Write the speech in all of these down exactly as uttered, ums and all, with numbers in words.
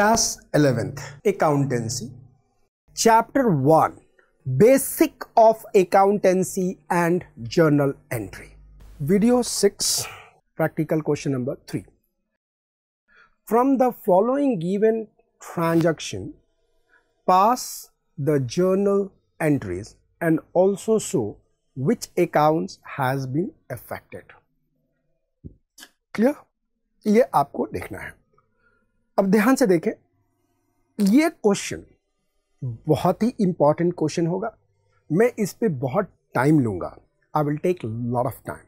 Class eleventh accountancy chapter one basic of accountancy and journal entry video six practical question number three from the following given transaction pass the journal entries and also show which accounts has been affected. Clear, ये आपको देखना है। अब ध्यान से देखें, ये question बहुत ही इंपॉर्टेंट क्वेश्चन होगा। मैं इस पर बहुत टाइम लूँगा, I will take lot of time.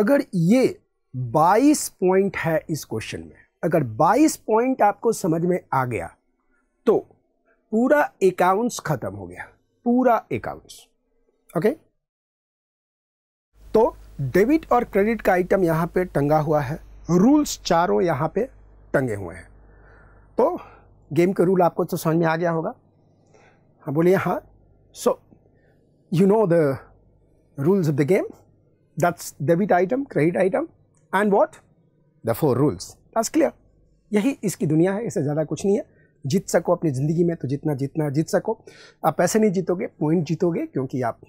अगर ये बाईस पॉइंट है इस क्वेश्चन में, अगर बाईस पॉइंट आपको समझ में आ गया तो पूरा अकाउंट्स खत्म हो गया, पूरा अकाउंट्स। Okay okay? तो डेबिट और क्रेडिट का आइटम यहाँ पे टंगा हुआ है, रूल्स चारों यहाँ पे टंगे हुए हैं। तो गेम का रूल आपको तो समझ में आ गया होगा। हाँ बोलिए, हाँ। So you know the rules of the game, that's debit item, credit item and what the four rules. That's clear. यही इसकी दुनिया है, इससे ज़्यादा कुछ नहीं है। जीत सको अपनी ज़िंदगी में तो जितना जितना जीत सको। आप पैसे नहीं जीतोगे, पॉइंट जीतोगे, क्योंकि आप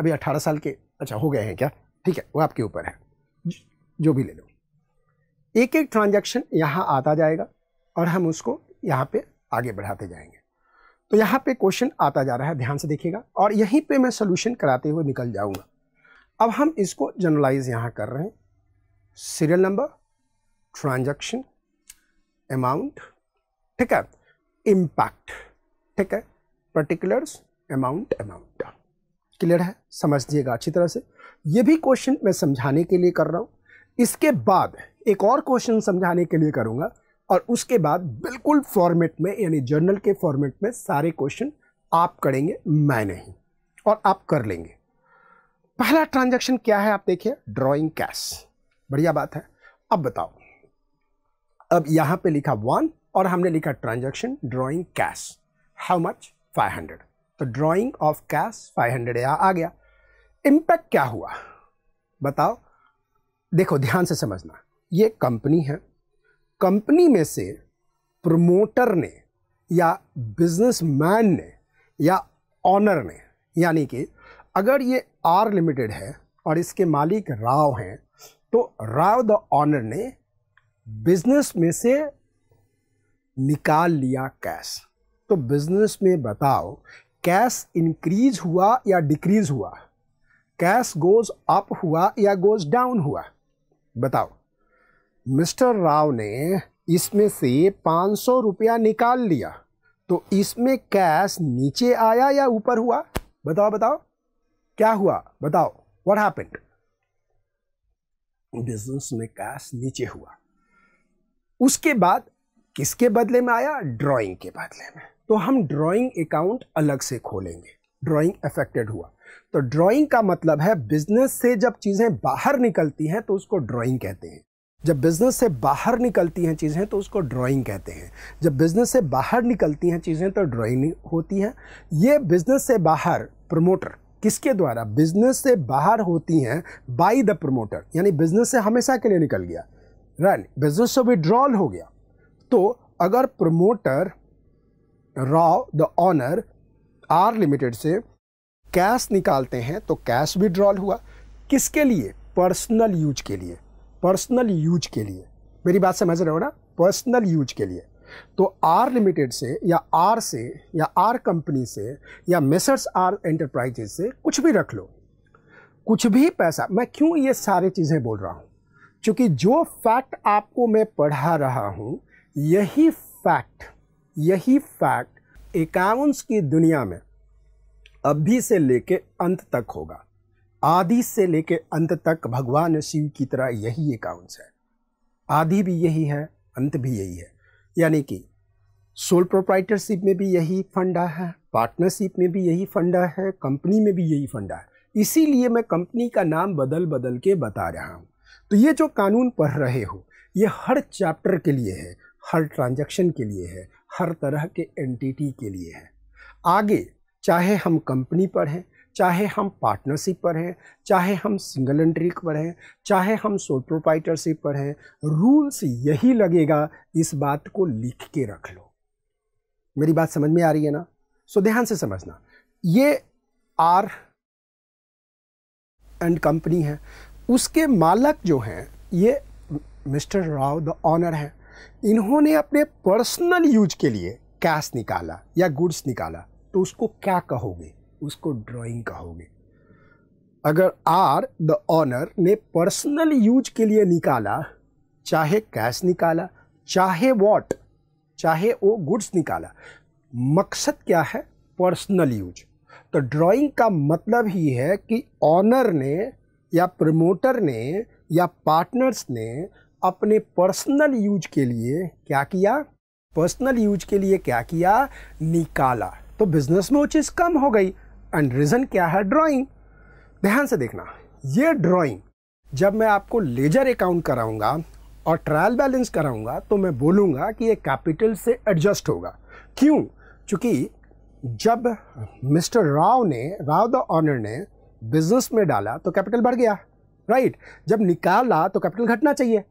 अभी अठारह साल के अच्छा हो गए हैं क्या, ठीक है, वो आपके ऊपर है, जो भी ले लो। एक एक ट्रांजैक्शन यहाँ आता जाएगा और हम उसको यहाँ पे आगे बढ़ाते जाएंगे। तो यहाँ पे क्वेश्चन आता जा रहा है, ध्यान से देखिएगा, और यहीं पे मैं सोल्यूशन कराते हुए निकल जाऊँगा। अब हम इसको जनरलाइज यहाँ कर रहे हैं, सीरियल नंबर, ट्रांजैक्शन, अमाउंट, ठीक है, इम्पैक्ट, ठीक है, पर्टिकुलर्स, अमाउंट अमाउंट क्लियर है, समझिएगा अच्छी तरह से। ये भी क्वेश्चन मैं समझाने के लिए कर रहा हूँ। इसके बाद एक और क्वेश्चन समझाने के लिए करूँगा और उसके बाद बिल्कुल फॉर्मेट में, यानी जर्नल के फॉर्मेट में सारे क्वेश्चन आप करेंगे, मैं नहीं, और आप कर लेंगे। पहला ट्रांजैक्शन क्या है आप देखिए, ड्रॉइंग कैश, बढ़िया बात है। अब बताओ, अब यहाँ पे लिखा वन और हमने लिखा transaction drawing cash, how much, five hundred. तो drawing of cash five hundred यहाँ आ गया। इम्पैक्ट क्या हुआ बताओ, देखो ध्यान से समझना, ये कंपनी है, कंपनी में से प्रमोटर ने या बिजनेसमैन ने या ऑनर ने, यानी कि अगर ये आर लिमिटेड है और इसके मालिक राव हैं, तो राव द ऑनर ने बिजनेस में से निकाल लिया कैश। तो बिजनेस में बताओ, कैश इंक्रीज हुआ या डिक्रीज हुआ, कैश गोज अप हुआ या गोज डाउन हुआ, बताओ। मिस्टर राव ने इसमें से पाँच सौ रुपया निकाल लिया, तो इसमें कैश नीचे आया या ऊपर हुआ, बताओ बताओ क्या हुआ, बताओ व्हाट हैपेंड। बिजनेस में कैश नीचे हुआ, उसके बाद किसके बदले में आया, ड्राइंग के बदले में। तो हम ड्राइंग अकाउंट अलग से खोलेंगे, ड्राइंग अफेक्टेड हुआ। तो ड्राइंग का मतलब है बिजनेस से जब चीज़ें बाहर निकलती हैं तो उसको ड्राइंग कहते हैं। जब बिजनेस से बाहर निकलती हैं चीज़ें तो उसको ड्राइंग कहते हैं। जब बिजनेस से बाहर निकलती हैं चीज़ें तो ड्राइंग होती हैं। ये बिजनेस से बाहर, प्रमोटर किसके द्वारा, बिजनेस से बाहर होती हैं बाय द प्रमोटर, यानी बिजनेस से हमेशा के लिए निकल गया, रन, बिजनेस से विड्रॉल हो गया। तो अगर promoter Rao the owner R limited से कैश निकालते हैं तो कैश विड्रॉल हुआ, किसके लिए, पर्सनल यूज के लिए, पर्सनल यूज के लिए। मेरी बात समझ रहे हो ना, पर्सनल यूज के लिए। तो आर लिमिटेड से या आर से या आर कंपनी से या मेसर्स आर एंटरप्राइजेज से कुछ भी रख लो, कुछ भी पैसा। मैं क्यों ये सारी चीज़ें बोल रहा हूँ, क्योंकि जो फैक्ट आपको मैं पढ़ा रहा हूँ, यही फैक्ट, यही फैक्ट अकाउंट्स की दुनिया में अभी से लेके अंत तक होगा, आदि से लेके अंत तक। भगवान शिव की तरह यही अकाउंट्स है, आदि भी यही है, अंत भी यही है, यानी कि सोल प्रोप्राइटरशिप में भी यही फंडा है, पार्टनरशिप में भी यही फंडा है, कंपनी में भी यही फंडा है। इसीलिए मैं कंपनी का नाम बदल बदल के बता रहा हूँ। तो ये जो कानून पढ़ रहे हो, ये हर चैप्टर के लिए है, हर ट्रांजैक्शन के लिए है, हर तरह के एंटिटी के लिए है। आगे चाहे हम कंपनी पढ़ें, चाहे हम पार्टनरशिप पर हैं, चाहे हम सिंगल एंट्रिक पर हैं, चाहे हम सोल प्रोप्राइटरशिप पर हैं, रूल्स यही लगेगा। इस बात को लिख के रख लो। मेरी बात समझ में आ रही है ना? सो ध्यान से समझना, ये आर एंड कंपनी है, उसके मालक जो हैं ये मिस्टर राव द ऑनर हैं। इन्होंने अपने पर्सनल यूज के लिए कैश निकाला या गुड्स निकाला, तो उसको क्या कहोगे? उसको ड्राइंग कहोगे। अगर आर द ऑनर ने पर्सनल यूज के लिए निकाला, चाहे कैश निकाला, चाहे वॉट, चाहे वो गुड्स निकाला, मकसद क्या है? Personal use. तो ड्राइंग का मतलब ही है कि ऑनर ने या प्रमोटर ने या पार्टनर्स ने अपने पर्सनल यूज के लिए क्या किया? पर्सनल यूज के लिए क्या किया? निकाला। तो बिजनेस में वो चीज़ कम हो गई। एंड रीज़न क्या है? ड्राइंग। ध्यान से देखना, ये ड्राइंग जब मैं आपको लेजर अकाउंट कराऊंगा और ट्रायल बैलेंस कराऊंगा तो मैं बोलूंगा कि ये कैपिटल से एडजस्ट होगा। क्यों? क्योंकि जब मिस्टर राव ने, राव द ऑनर ने बिजनेस में डाला तो कैपिटल बढ़ गया, राइट। जब निकाला तो कैपिटल घटना चाहिए,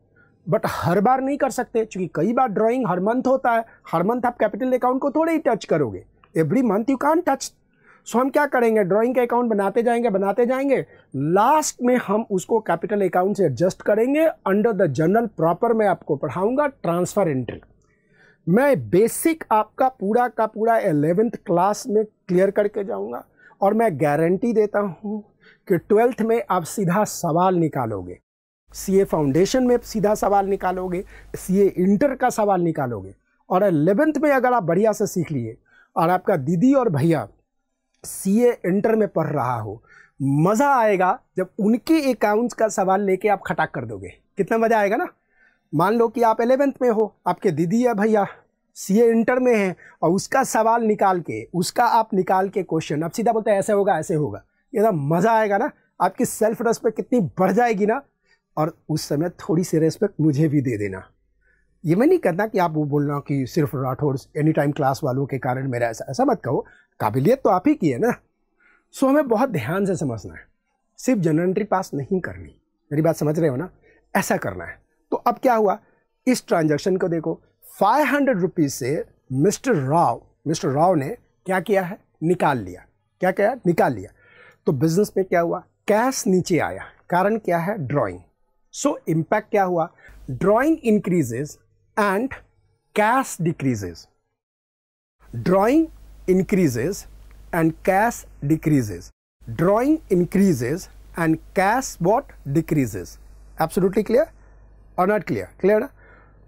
बट हर बार नहीं कर सकते क्योंकि कई बार ड्राइंग हर मंथ होता है। हर मंथ आप कैपिटल अकाउंट को थोड़े ही टच करोगे, every month you can't touch. So हम क्या करेंगे? ड्राइंग का अकाउंट बनाते जाएंगे बनाते जाएंगे लास्ट में हम उसको कैपिटल अकाउंट से एडजस्ट करेंगे। अंडर द जनरल प्रॉपर मैं आपको पढ़ाऊंगा ट्रांसफर एंट्री। मैं बेसिक आपका पूरा का पूरा एलेवेंथ क्लास में क्लियर करके जाऊँगा और मैं गारंटी देता हूँ कि ट्वेल्थ में आप सीधा सवाल निकालोगे, सीए फाउंडेशन में सीधा सवाल निकालोगे, सीए इंटर का सवाल निकालोगे। और एलेवेंथ में अगर आप बढ़िया से सीख लिए और आपका दीदी और भैया सीए इंटर में पढ़ रहा हो, मज़ा आएगा जब उनके अकाउंट्स का सवाल लेके आप खटाक कर दोगे। कितना मज़ा आएगा ना? मान लो कि आप एलेवेंथ में हो, आपके दीदी या भैया सीए इंटर में हैं और उसका सवाल निकाल के, उसका आप निकाल के क्वेश्चन आप सीधा बोलते हैं ऐसे होगा ऐसे होगा, ये तो मज़ा आएगा ना। आपकी सेल्फ रेस्पेक्ट कितनी बढ़ जाएगी ना। और उस समय थोड़ी सी रेस्पेक्ट मुझे भी दे देना। ये मैं नहीं कहता कि आप वो बोलना कि सिर्फ राठौर एनी टाइम क्लास वालों के कारण मेरा ऐसा, ऐसा मत कहो। काबिलियत तो आप ही की है ना। सो हमें बहुत ध्यान से समझना है, सिर्फ जनरल एंट्री पास नहीं करनी। मेरी बात समझ रहे हो ना? ऐसा करना है। तो अब क्या हुआ? इस ट्रांजैक्शन को देखो, फाइव हंड्रेड रुपीज़ से मिस्टर राव मिस्टर राव ने क्या किया है? निकाल लिया। क्या किया? निकाल लिया। तो बिजनेस में क्या हुआ? कैश नीचे आया। कारण क्या है? ड्राइंग। सो इम्पैक्ट क्या हुआ? Drawing increases and cash decreases. Drawing increases and cash decreases. Drawing increases and cash what? Decreases. Absolutely clear और नॉट क्लियर? क्लियर।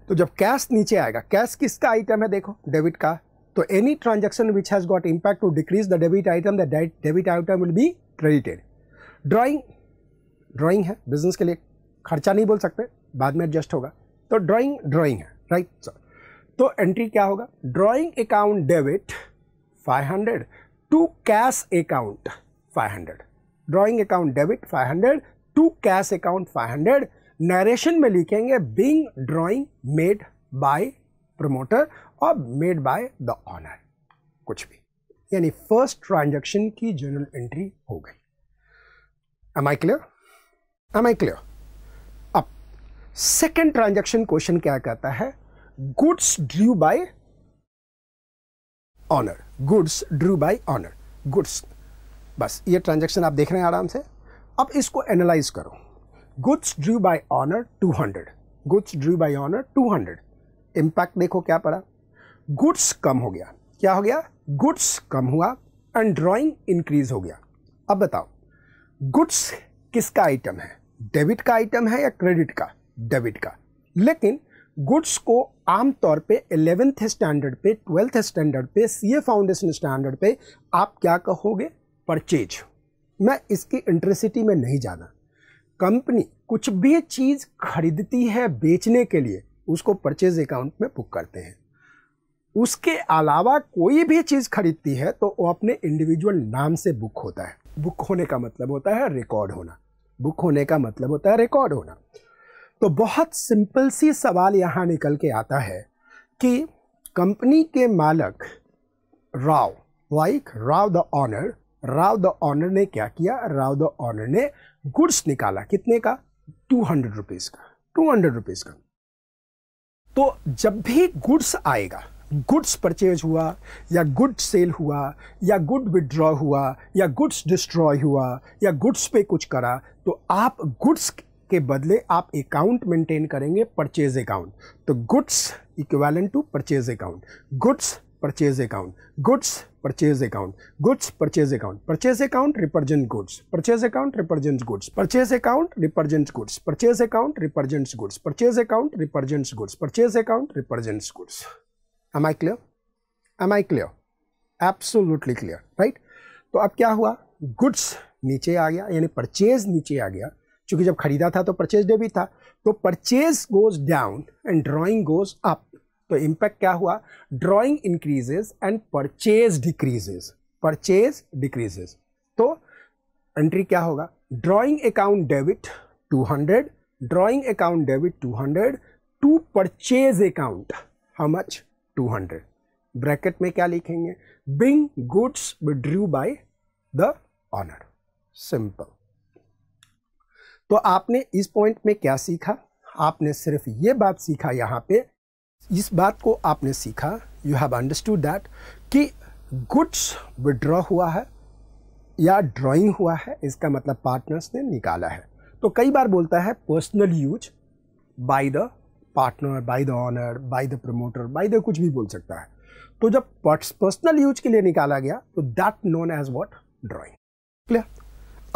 तो जब कैश नीचे आएगा, कैश किसका आइटम है? देखो, डेबिट का। तो any transaction which has got impact to decrease the debit item, the debit item will be credited. Drawing drawing है, बिजनेस के लिए खर्चा नहीं बोल सकते, बाद में एडजस्ट होगा। तो ड्राइंग ड्राइंग है, राइट right? so, तो एंट्री क्या होगा? Drawing account debit five hundred to cash account five hundred. Drawing account debit five hundred to cash account five hundred. Narration में लिखेंगे being drawing made by promoter और made by the owner, कुछ भी। यानी first transaction की journal entry हो गई। Am I clear? Am I clear? अब सेकंड ट्रांजैक्शन क्वेश्चन क्या कहता है? Goods drew by owner. Goods drew by owner, goods. बस ये ट्रांजैक्शन आप देख रहे हैं आराम से। अब इसको एनालाइज करो। Goods drew by owner two hundred. Goods drew by owner two hundred. Impact देखो क्या पड़ा? गुड्स कम हो गया। क्या हो गया? गुड्स कम हुआ एंड ड्राइंग इंक्रीज हो गया। अब बताओ, गुड्स किसका आइटम है? डेबिट का आइटम है या क्रेडिट का? डेबिट का। लेकिन गुड्स को आमतौर पे इलेवेंथ स्टैंडर्ड पे, ट्वेल्थ स्टैंडर्ड पे, सीए फाउंडेशन स्टैंडर्ड पे आप क्या कहोगे? परचेज। मैं इसकी इंट्रेसिटी में नहीं जाना। कंपनी कुछ भी चीज़ खरीदती है बेचने के लिए, उसको परचेज अकाउंट में बुक करते हैं। उसके अलावा कोई भी चीज़ खरीदती है तो वो अपने इंडिविजुअल नाम से बुक होता है। बुक होने का मतलब होता है रिकॉर्ड होना। बुक होने का मतलब होता है रिकॉर्ड होना। तो बहुत सिंपल सी सवाल यहाँ निकल के आता है कि कंपनी के मालक Rao, like Rao the owner, Rao the owner ने क्या किया, राव द ऑनर ने गुड्स निकाला, कितने का, टू हंड्रेड रुपीज का, टू हंड्रेड रुपीज का। तो जब भी गुड्स आएगा, गुड्स परचेज हुआ या गुड सेल हुआ या गुड विड्रॉ हुआ या गुड्स डिस्ट्रॉय हुआ या गुड्स पे कुछ करा, तो आप गुड्स के बदले आप अकाउंट मेंटेन करेंगे, परचेज अकाउंट। तो goods equivalent to purchase account, goods purchase account, goods purchase account, goods purchase account, purchase account represent goods, purchase account represent goods, purchase account represent goods, purchase account represent goods, purchase account represent goods, purchase account represent goods. Am I clear? Am I clear? Absolutely clear, right? तो अब क्या हुआ, goods नीचे आ गया, यानी purchase नीचे आ गया, क्योंकि जब खरीदा था तो परचेज डेबिट था, तो purchase goes down and drawing goes up. तो इम्पैक्ट क्या हुआ, drawing increases and purchase decreases, purchase decreases. तो एंट्री क्या होगा, drawing account debit two hundred, drawing account debit two hundred to purchase account, how much, two hundred. Bracket में क्या लिखेंगे, being goods withdrew by the owner, simple. तो आपने इस point में क्या सीखा, आपने सिर्फ ये बात सीखा, यहाँ पे इस बात को आपने सीखा, यू हैव अंडरस्टूड दैट, कि गुड्स विड्रॉ हुआ है या ड्राइंग हुआ है, इसका मतलब पार्टनर्स ने निकाला है। तो कई बार बोलता है personal use by the partner, by the owner, by the promoter, by the कुछ भी बोल सकता है। तो जब पर्सनल यूज के लिए निकाला गया तो that known as what, drawing. Clear?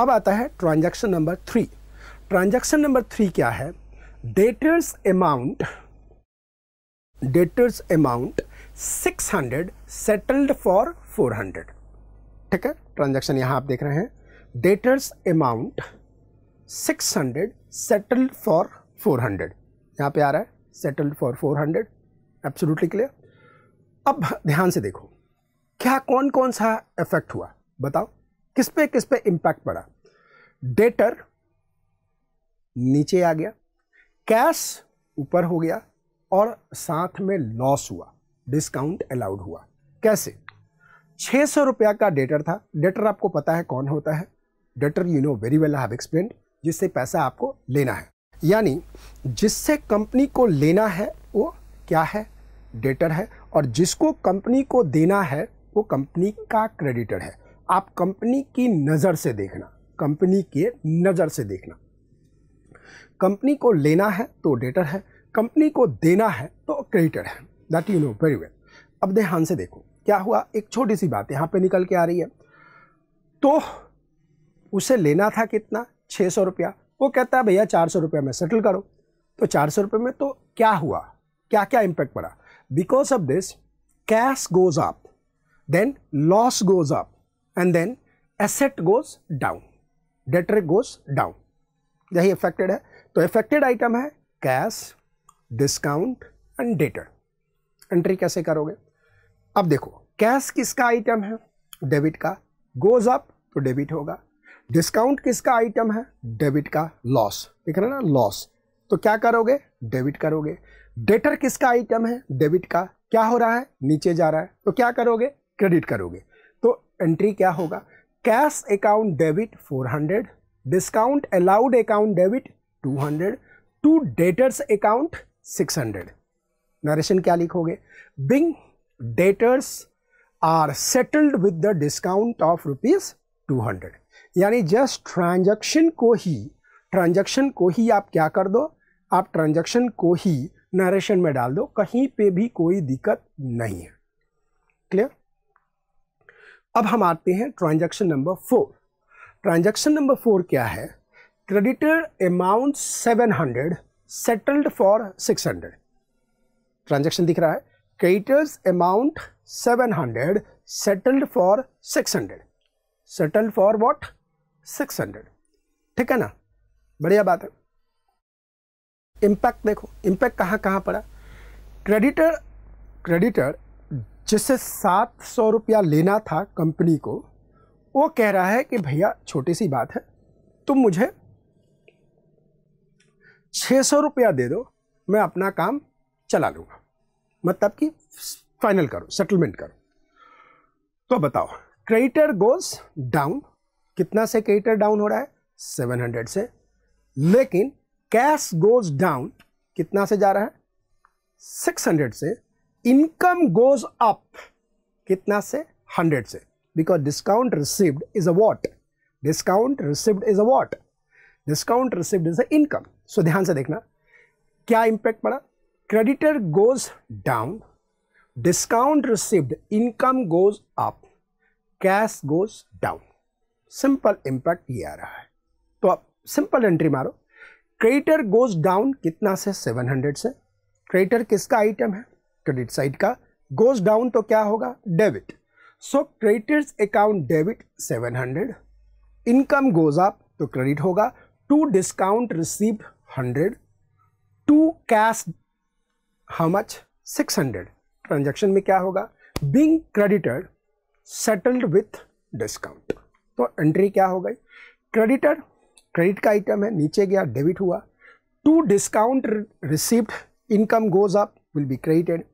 अब आता है transaction number three. Transaction number three क्या है, debtors amount, debtors amount six hundred settled for four hundred. ठीक है, ट्रांजैक्शन यहाँ आप देख रहे हैं, debtors amount six hundred settled for four hundred, यहाँ पे आ रहा है settled for four hundred, absolutely clear. अब ध्यान से देखो क्या, कौन कौन सा इफेक्ट हुआ, बताओ किस पे किस पे इम्पैक्ट पड़ा। डेटर नीचे आ गया, कैश ऊपर हो गया, और साथ में लॉस हुआ, डिस्काउंट अलाउड हुआ। कैसे, छः सौ रुपया का डेटर था, डेटर आपको पता है कौन होता है, debtor you know very well, I have explained, जिससे पैसा आपको लेना है, यानी जिससे कंपनी को लेना है वो क्या है, डेटर है, और जिसको कंपनी को देना है वो कंपनी का क्रेडिटर है। आप कंपनी की नज़र से देखना, कंपनी के नज़र से देखना, कंपनी को लेना है तो डेटर है, कंपनी को देना है तो क्रेडिटर है, that you know very well. अब ध्यान से देखो क्या हुआ, एक छोटी सी बात यहाँ पे निकल के आ रही है। तो उसे लेना था कितना, छः सौ रुपया, वो कहता है भैया चार सौ रुपये में सेटल करो। तो चार सौ रुपये में तो क्या हुआ, क्या क्या इम्पैक्ट पड़ा, because of this cash goes up, then loss goes up, and then asset goes down, debtor goes down, यही अफेक्टेड है। तो अफेक्टेड आइटम है cash, discount and debtor. Entry कैसे करोगे, अब देखो कैश किसका आइटम है, डेबिट का, गोज अप तो डेबिट होगा। डिस्काउंट किसका आइटम है, डेबिट का, लॉस दिख रहा है ना, लॉस, तो क्या करोगे, डेबिट करोगे। डेटर किसका आइटम है, डेबिट का, क्या हो रहा है, नीचे जा रहा है, तो क्या करोगे, क्रेडिट करोगे। तो एंट्री क्या होगा, cash account debit four hundred, discount allowed account debit two hundred to debtors account six hundred. Narration क्या लिखोगे, being debtors are settled with the discount of rupees two hundred, यानी जस्ट ट्रांजैक्शन को ही, transaction को ही आप क्या कर दो, आप ट्रांजैक्शन को ही नरेशन में डाल दो, कहीं पे भी कोई दिक्कत नहीं है। क्लियर? अब हम आते हैं transaction number four. Transaction number four क्या है, creditor amount seven hundred settled for six hundred. Transaction दिख रहा है, creditors amount seven hundred settled for six hundred, settle for what, six hundred. ठीक है ना, बढ़िया बात है। इम्पैक्ट देखो, इम्पैक्ट कहाँ कहाँ पड़ा, क्रेडिटर, क्रेडिटर जिससे सात सौ रुपया लेना था कंपनी को, वो कह रहा है कि भैया छोटी सी बात है, तुम मुझे छः सौ रुपया दे दो, मैं अपना काम चला लूँगा, मतलब कि फाइनल करो, सेटलमेंट करो। तो बताओ क्रेडिटर गोज डाउन, कितना से क्रेडिटर डाउन हो रहा है, सात सौ से, लेकिन कैश गोज डाउन कितना से जा रहा है, छह सौ से, इनकम गोज अप कितना से, सौ से, because discount received is a what, discount received is a what, discount received is a income. So ध्यान से देखना क्या इंपैक्ट पड़ा, creditor goes down, discount received, income goes up, cash goes down. Simple impact ये आ रहा है. तो आप सिंपल एंट्री मारो, क्रेडिटर गोज डाउन कितना से, सात सौ से, क्रेडिटर किसका आइटम है, क्रेडिट साइड का, गोज डाउन तो क्या होगा, डेबिट. सो क्रेडिटर्स अकाउंट डेबिट सात सौ, इनकम गोज अप तो क्रेडिट होगा, to discount received hundred, to cash how much, six hundred. Transaction में क्या होगा, being credited settled with discount. तो एंट्री क्या हो गई, क्रेडिटर क्रेडिट का आइटम है, नीचे गया डेबिट हुआ, to discount received, income goes up will be credited,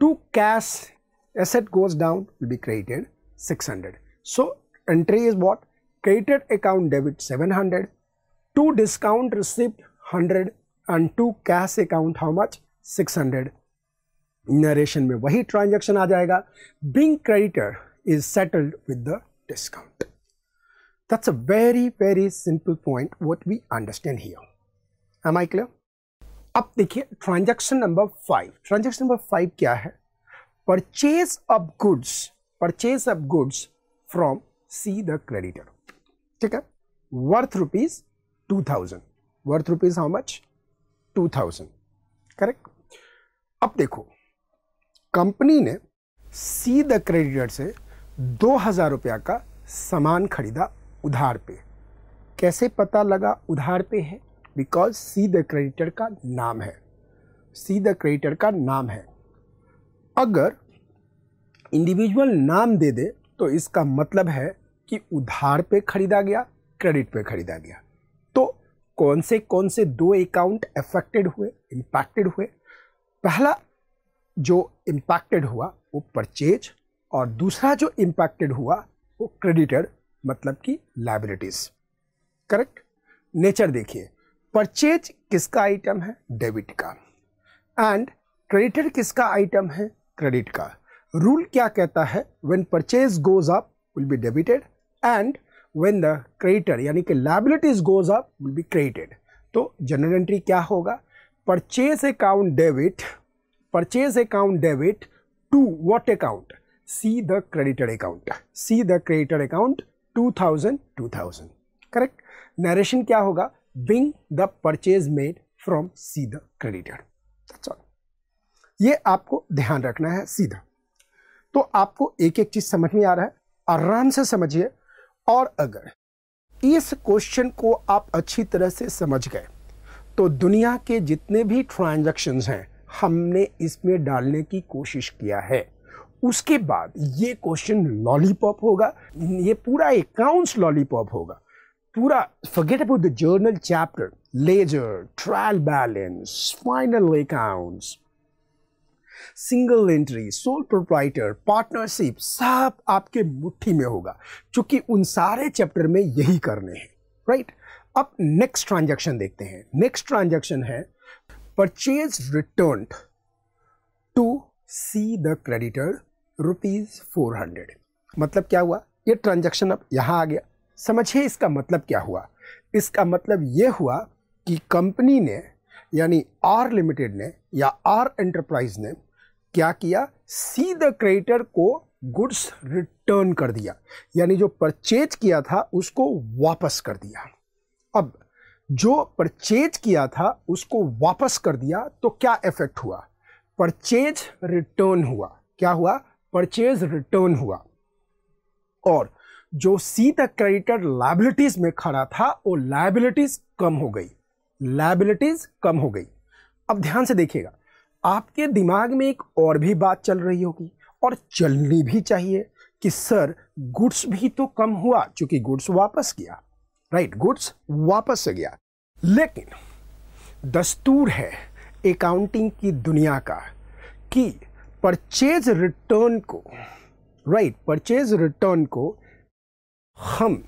to cash asset goes down will be credited six hundred. So entry is what, credited account debit seven hundred, to discount received hundred and to cash account how much, six hundred. Narration में वही transaction आ जाएगा, being creditor is settled with the discount. That's a very very simple point what we understand here. Am I clear? अब देखिए transaction number five. Transaction number five क्या है, purchase of goods, purchase of goods from C the creditor. ठीक है, worth rupees two thousand, worth rupees how much, two thousand. Correct. अब देखो company ने सी the creditor से दो हजार रुपया का सामान खरीदा उधार पे. कैसे पता लगा उधार पे है, बिकॉज सी द क्रेडिटर का नाम है, सी द क्रेडिटर का नाम है. अगर इंडिविजुअल नाम दे दे तो इसका मतलब है कि उधार पे खरीदा गया, क्रेडिट पे खरीदा गया. तो कौन से कौन से दो अकाउंट अफेक्टेड हुए, इम्पैक्टेड हुए. पहला जो इम्पैक्टेड हुआ वो परचेज, और दूसरा जो इम्पैक्टेड हुआ वो क्रेडिटर, मतलब कि लायबिलिटीज. करेक्ट. नेचर देखिए, परचेज किसका आइटम है, डेबिट का, एंड क्रेडिटर किसका आइटम है, क्रेडिट का. रूल क्या कहता है, when purchase goes up will be debited and when the creditor यानी कि liabilities goes up will be credited. तो जनरल एंट्री क्या होगा, purchase account debit, purchase account debit to what account, C the creditor account, C the creditor account, two thousand two thousand. Correct. Narration क्या होगा, being the purchase made from C the creditor. That's all. ये आपको ध्यान रखना है सीधा. तो आपको एक एक चीज समझ में आ रहा है, आराम से समझिए. और अगर इस क्वेश्चन को आप अच्छी तरह से समझ गए तो दुनिया के जितने भी ट्रांजैक्शंस हैं हमने इसमें डालने की कोशिश किया है. उसके बाद ये क्वेश्चन लॉलीपॉप होगा, ये पूरा अकाउंट्स लॉलीपॉप होगा, पूरा. Forget about the journal chapter, ledger, trial balance, final accounts, single entry, sole proprietor, partnership, सब आपके मुट्ठी में होगा, क्योंकि उन सारे चैप्टर में यही करने हैं. राइट. अब नेक्स्ट ट्रांजैक्शन देखते हैं. नेक्स्ट ट्रांजैक्शन है purchase return to C the creditor rupees four hundred. मतलब क्या हुआ, ये ट्रांजैक्शन अब यहाँ आ गया. समझिए इसका मतलब क्या हुआ. इसका मतलब ये हुआ कि कंपनी ने यानी आर लिमिटेड ने या आर एंटरप्राइज ने क्या किया, सी द क्रेडिटर को गुड्स रिटर्न कर दिया, यानी जो परचेज किया था उसको वापस कर दिया. अब जो परचेज किया था उसको वापस कर दिया तो क्या इफेक्ट हुआ, परचेज रिटर्न हुआ. क्या हुआ, परचेज रिटर्न हुआ. और जो सी द क्रेडिटर लायबिलिटीज में खड़ा था वो लायबिलिटीज कम हो गई, लायबिलिटीज कम हो गई. अब ध्यान से देखिएगा, आपके दिमाग में एक और भी बात चल रही होगी और चलनी भी चाहिए कि सर गुड्स भी तो कम हुआ, क्योंकि गुड्स वापस किया. राइट, गुड्स वापस गया. लेकिन दस्तूर है अकाउंटिंग की दुनिया का कि परचेज रिटर्न को राइट परचेज रिटर्न को हम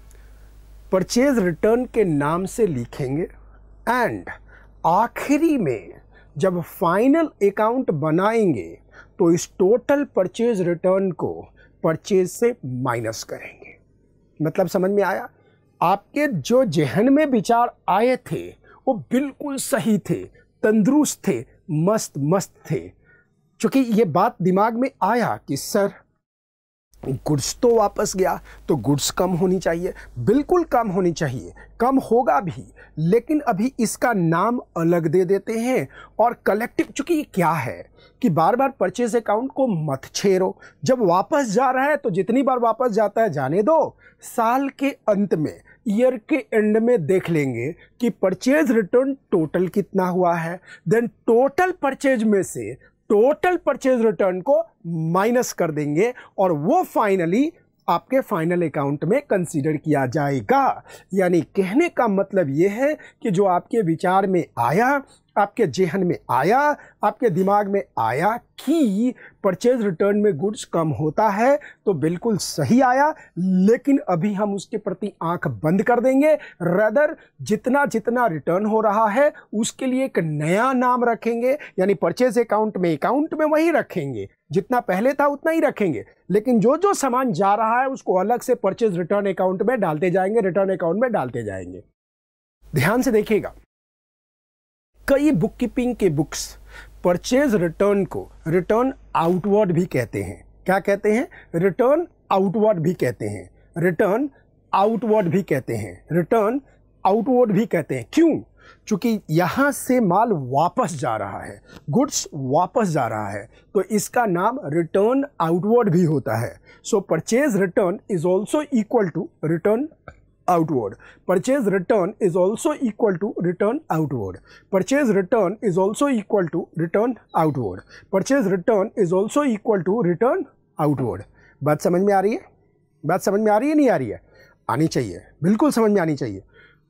परचेज रिटर्न के नाम से लिखेंगे एंड आखिरी में जब फाइनल अकाउंट बनाएंगे तो इस टोटल परचेज रिटर्न को परचेज से माइनस करेंगे। मतलब समझ में आया? आपके जो जहन में विचार आए थे वो बिल्कुल सही थे, तंदुरुस्त थे, मस्त मस्त थे। क्योंकि ये बात दिमाग में आया कि सर गुड्स तो वापस गया तो गुड्स कम होनी चाहिए, बिल्कुल कम होनी चाहिए, कम होगा भी, लेकिन अभी इसका नाम अलग दे देते हैं। और कलेक्टिव, चूँकि ये क्या है कि बार बार परचेज अकाउंट को मत छेड़ो, जब वापस जा रहा है तो जितनी बार वापस जाता है जाने दो, साल के अंत में, ईयर के एंड में देख लेंगे कि परचेज रिटर्न टोटल कितना हुआ है, देन टोटल परचेज में से टोटल परचेज रिटर्न को माइनस कर देंगे और वो फाइनली आपके फाइनल अकाउंट में कंसीडर किया जाएगा। यानी कहने का मतलब ये है कि जो आपके विचार में आया, आपके जहन में आया, आपके दिमाग में आया कि परचेज रिटर्न में गुड्स कम होता है तो बिल्कुल सही आया, लेकिन अभी हम उसके प्रति आंख बंद कर देंगे। रदर जितना जितना रिटर्न हो रहा है उसके लिए एक नया नाम रखेंगे, यानी परचेज अकाउंट में अकाउंट में वही रखेंगे जितना पहले था उतना ही रखेंगे, लेकिन जो जो सामान जा रहा है उसको अलग से परचेज रिटर्न अकाउंट में डालते जाएंगे, रिटर्न अकाउंट में डालते जाएंगे। ध्यान से देखिएगा, कई बुक कीपिंग के बुक्स परचेज रिटर्न को रिटर्न आउटवर्ड भी कहते हैं। क्या कहते हैं? रिटर्न आउटवर्ड भी कहते हैं, रिटर्न आउटवर्ड भी कहते हैं, रिटर्न आउटवर्ड भी कहते हैं। क्यों? क्योंकि यहाँ से माल वापस जा रहा है, गुड्स वापस जा रहा है, तो इसका नाम रिटर्न आउटवर्ड भी होता है। So purchase return is also equal to return outward, purchase return is also equal to return outward, purchase return is also equal to return outward, purchase return is also equal to return outward। बात समझ में आ रही है? बात समझ में आ रही है नहीं आ रही है? आनी चाहिए, बिल्कुल समझ में आनी चाहिए।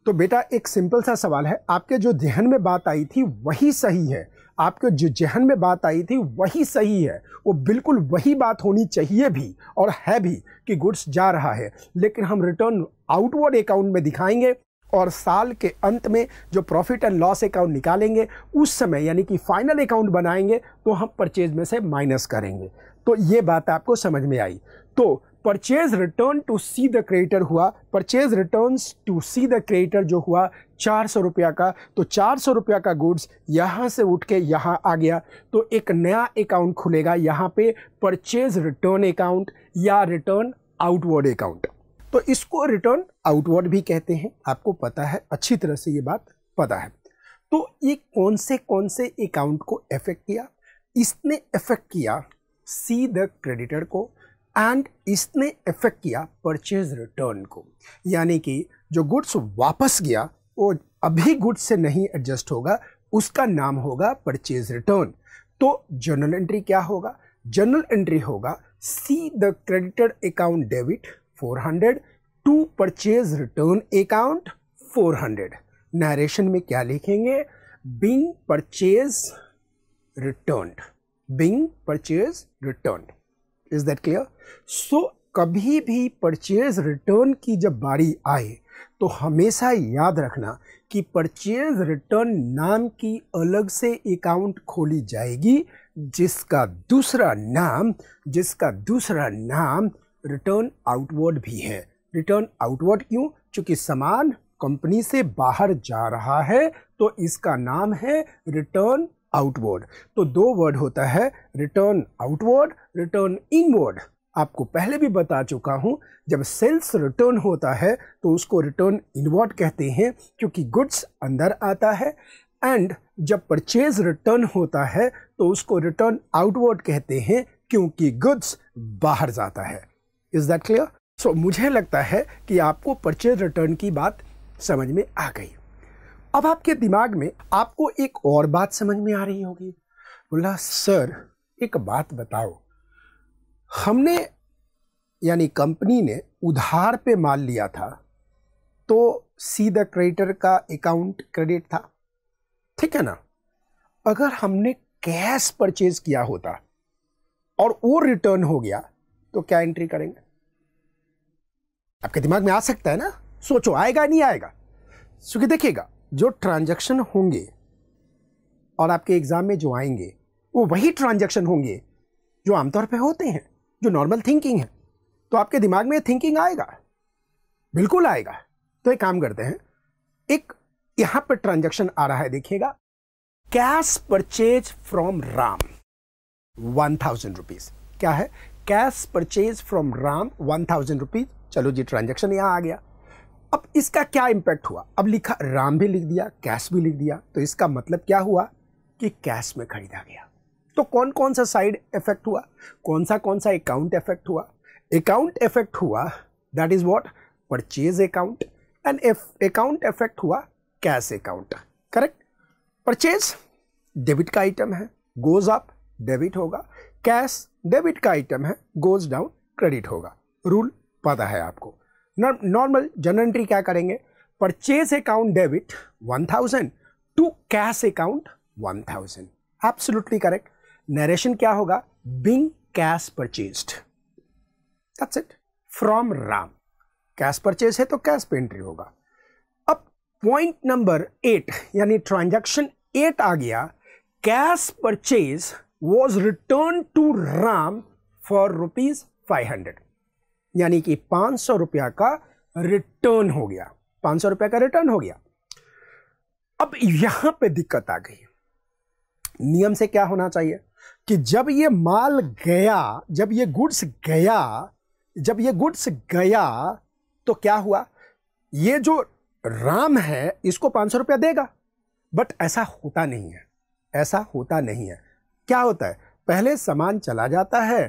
तो बेटा एक सिंपल सा सवाल है, आपके जो ध्यान में बात आई थी वही सही है, आपके जो जहन में बात आई थी वही सही है, वो बिल्कुल वही बात होनी चाहिए भी और है भी कि गुड्स जा रहा है, लेकिन हम रिटर्न आउटवर्ड अकाउंट में दिखाएंगे और साल के अंत में जो प्रॉफिट एंड लॉस अकाउंट निकालेंगे उस समय, यानी कि फाइनल अकाउंट बनाएंगे तो हम परचेज में से माइनस करेंगे। तो ये बात आपको समझ में आई। तो purchase return to C the creditor हुआ, purchase returns to C the creditor जो हुआ चार सौ रुपया का, तो चार सौ रुपया का गुड्स यहाँ से उठ के यहाँ आ गया, तो एक नया अकाउंट खुलेगा यहाँ पे, परचेज रिटर्न अकाउंट या रिटर्न आउटवर्ड अकाउंट। तो इसको रिटर्न आउटवर्ड भी कहते हैं, आपको पता है, अच्छी तरह से ये बात पता है। तो ये कौन से कौन से अकाउंट को अफेक्ट किया? इसने अफेक्ट किया सी द क्रेडिटर को एंड इसने अफेक्ट किया परचेज रिटर्न को। यानी कि जो गुड्स वापस गया वो अभी गुड्स से नहीं एडजस्ट होगा, उसका नाम होगा परचेज रिटर्न। तो जर्नल एंट्री क्या होगा? जर्नल एंट्री होगा C the creditor account debit four hundred to purchase return account four hundred. Narration में क्या लिखेंगे? Being purchase return, being purchase return. Is that clear? So कभी भी परचेज रिटर्न की जब बारी आए तो हमेशा याद रखना कि परचेज रिटर्न नाम की अलग से अकाउंट खोली जाएगी जिसका दूसरा नाम जिसका दूसरा नाम रिटर्न आउटवर्ड भी है। रिटर्न आउटवर्ड क्यों? क्योंकि सामान कंपनी से बाहर जा रहा है तो इसका नाम है रिटर्न आउटवर्ड। तो दो वर्ड होता है, रिटर्न आउटवर्ड, रिटर्न इनवर्ड। आपको पहले भी बता चुका हूँ, जब सेल्स रिटर्न होता है तो उसको रिटर्न इनवर्ड कहते हैं क्योंकि गुड्स अंदर आता है, एंड जब परचेज रिटर्न होता है तो उसको रिटर्न आउटवर्ड कहते हैं क्योंकि गुड्स बाहर जाता है। Is that clear? सो मुझे लगता है कि आपको परचेज रिटर्न की बात समझ में आ गई। अब आपके दिमाग में आपको एक और बात समझ में आ रही होगी। बोला सर एक बात बताओ, हमने यानी कंपनी ने उधार पे माल लिया था तो सी द क्रेडिटर का अकाउंट क्रेडिट था, ठीक है ना? अगर हमने कैश परचेज किया होता और वो रिटर्न हो गया तो क्या एंट्री करेंगे? आपके दिमाग में आ सकता है ना, सोचो आएगा नहीं आएगा। क्योंकि देखिएगा जो ट्रांजैक्शन होंगे और आपके एग्जाम में जो आएंगे वो वही ट्रांजैक्शन होंगे जो आमतौर पे होते हैं, जो नॉर्मल थिंकिंग है। तो आपके दिमाग में थिंकिंग आएगा, बिल्कुल आएगा। तो एक काम करते हैं, एक यहां पर ट्रांजैक्शन आ रहा है, देखिएगा cash purchase from Ram one thousand rupees. क्या है? Cash purchase from Ram one thousand rupees. चलो जी ट्रांजैक्शन यहां आ गया। अब इसका क्या इंपैक्ट हुआ? अब लिखा राम भी लिख दिया, कैश भी लिख दिया, तो इसका मतलब क्या हुआ कि कैश में खरीदा गया। तो कौन कौन सा साइड इफेक्ट हुआ, कौन सा कौन सा अकाउंट इफेक्ट हुआ? अकाउंट इफेक्ट हुआ that is what, purchase account. And account effect हुआ cash account. Correct? Purchase debit का आइटम है, गोज अप डेबिट होगा। कैश डेबिट का आइटम है, गोज डाउन क्रेडिट होगा। रूल पता है आपको। नॉर्मल जनरल एंट्री क्या करेंगे? Purchase account debit one thousand to cash account one thousand. Absolutely correct. Narration क्या होगा? Being cash purchased, that's it, from Ram. Cash purchase है तो कैश पे एंट्री होगा। अब पॉइंट नंबर एट यानी ट्रांजैक्शन एट आ गया, cash purchase was return to Ram for rupees five hundred, यानी कि पांच सौ रुपया का रिटर्न हो गया, पांच सौ रुपया का रिटर्न हो गया। अब यहां पे दिक्कत आ गई। नियम से क्या होना चाहिए कि जब ये माल गया, जब ये गुड्स गया, जब ये गुड्स गया तो क्या हुआ, ये जो राम है इसको पांच सौ रुपया देगा। बट ऐसा होता नहीं है, ऐसा होता नहीं है। क्या होता है, पहले सामान चला जाता है,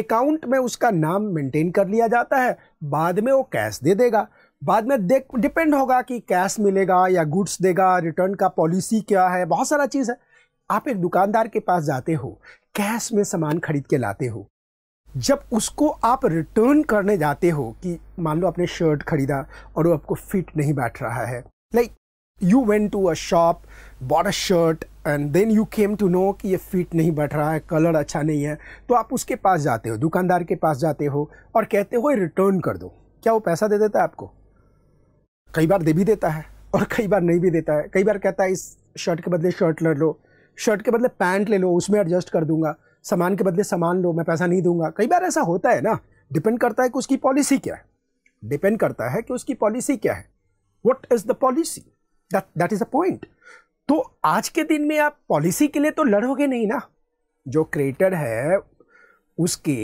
अकाउंट में उसका नाम मेंटेन कर लिया जाता है, बाद में वो कैश दे देगा। बाद में देख डिपेंड होगा कि कैश मिलेगा या गुड्स देगा, रिटर्न का पॉलिसी क्या है, बहुत सारा चीज़ है। आप एक दुकानदार के पास जाते हो, कैश में सामान खरीद के लाते हो, जब उसको आप रिटर्न करने जाते हो कि मान लो आपने शर्ट खरीदा और वो आपको फिट नहीं बैठ रहा है, like you went to a shop, bought a shirt and then you came to know कि ये फिट नहीं बैठ रहा है, कलर अच्छा नहीं है, तो आप उसके पास जाते हो, दुकानदार के पास जाते हो और कहते हो रिटर्न कर दो। क्या वो पैसा दे देता है आपको? कई बार दे भी देता है और कई बार नहीं भी देता है। कई बार कहता है इस शर्ट के बदले शर्ट ले लो, शर्ट के बदले पैंट ले लो, उसमें एडजस्ट कर दूंगा, सामान के बदले सामान लो, मैं पैसा नहीं दूंगा। कई बार ऐसा होता है ना। डिपेंड करता है कि उसकी पॉलिसी क्या है, डिपेंड करता है कि उसकी पॉलिसी क्या है, what is the policy, that that is a point. तो आज के दिन में आप पॉलिसी के लिए तो लड़ोगे नहीं ना, जो क्रिएटर है उसके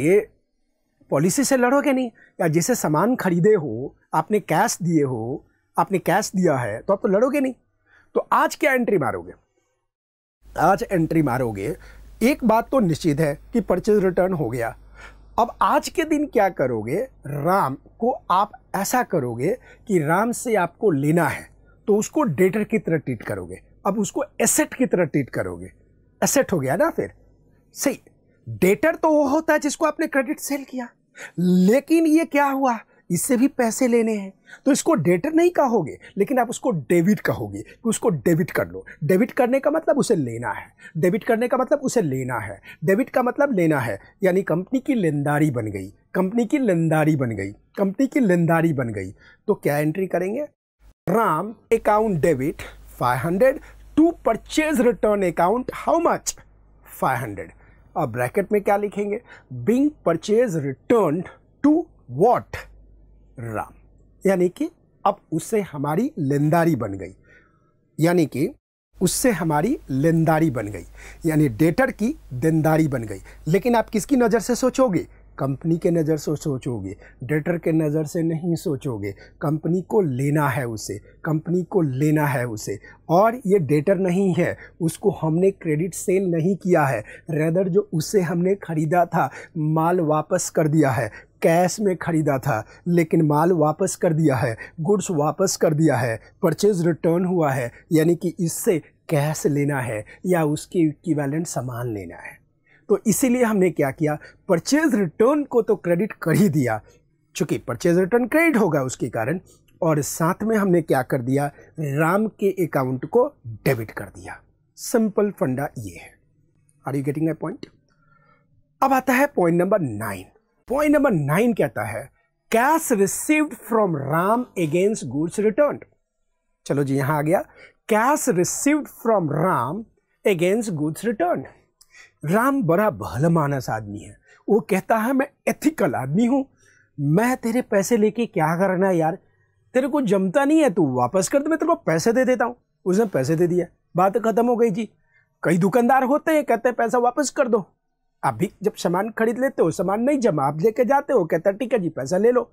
पॉलिसी से लड़ोगे नहीं, या जिसे सामान खरीदे हो, आपने कैश दिए हो, आपने कैश दिया है, तो आप तो लड़ोगे नहीं। तो आज क्या एंट्री मारोगे? आज एंट्री मारोगे, एक बात तो निश्चित है कि परचेज रिटर्न हो गया। अब आज के दिन क्या करोगे, राम को आप ऐसा करोगे कि राम से आपको लेना है तो उसको डेटर की तरह ट्रीट करोगे, अब उसको एसेट की तरह ट्रीट करोगे। एसेट हो गया ना फिर, सही। डेटर तो वो होता है जिसको आपने क्रेडिट सेल किया, लेकिन ये क्या हुआ, इससे भी पैसे लेने हैं, तो इसको डेटर नहीं कहोगे, लेकिन आप उसको डेबिट कहोगे कि उसको डेबिट कर लो। डेबिट करने का मतलब उसे लेना है, डेबिट करने का मतलब उसे लेना है, डेबिट का मतलब लेना है, यानी कंपनी की लेनदारी बन गई, कंपनी की लेनदारी बन गई, कंपनी की लेनदारी बन गई। तो क्या एंट्री करेंगे, Ram account debit five hundred to purchase return account how much, five hundred. अब ब्रैकेट में क्या लिखेंगे, being purchase return to what, Ram, यानी कि अब उससे हमारी लेनदारी बन गई, यानी कि उससे हमारी लेनदारी बन गई, यानी डेटर की देनदारी बन गई। लेकिन आप किसकी नज़र से सोचोगे, कंपनी के नज़र से सोचोगे, डेटर के नज़र से नहीं सोचोगे। कंपनी को लेना है उसे, कंपनी को लेना है उसे, और ये डेटर नहीं है, उसको हमने क्रेडिट सेल नहीं किया है, रेदर जो उससे हमने ख़रीदा था, माल वापस कर दिया है, कैश में ख़रीदा था लेकिन माल वापस कर दिया है, गुड्स वापस कर दिया है, परचेज रिटर्न हुआ है, यानी कि इससे कैश लेना है या उसके इक्विवेलेंट सामान लेना है। तो इसीलिए हमने क्या किया, परचेज रिटर्न को तो क्रेडिट कर ही दिया, चूँकि परचेज रिटर्न क्रेडिट होगा उसके कारण, और साथ में हमने क्या कर दिया, राम के अकाउंट को डेबिट कर दिया। सिंपल फंडा ये है। Are you getting my point? अब आता है point number nine, point number nine कहता है cash received from Ram against goods returned. चलो जी यहां आ गया cash received from Ram against goods returned. Ram बड़ा भलमानस आदमी है, वो कहता है मैं एथिकल आदमी हूं, मैं तेरे पैसे लेके क्या करना है यार, तेरे को जमता नहीं है तू वापस कर दे, मैं तेरे को पैसे दे देता हूं। उसने पैसे दे दिया, बात खत्म हो गई जी। कई दुकानदार होते हैं कहते हैं पैसा वापस कर दो, अभी जब सामान खरीद लेते हो सामान नहीं जमा आप लेके जाते हो, कहता ठीक है जी पैसा ले लो।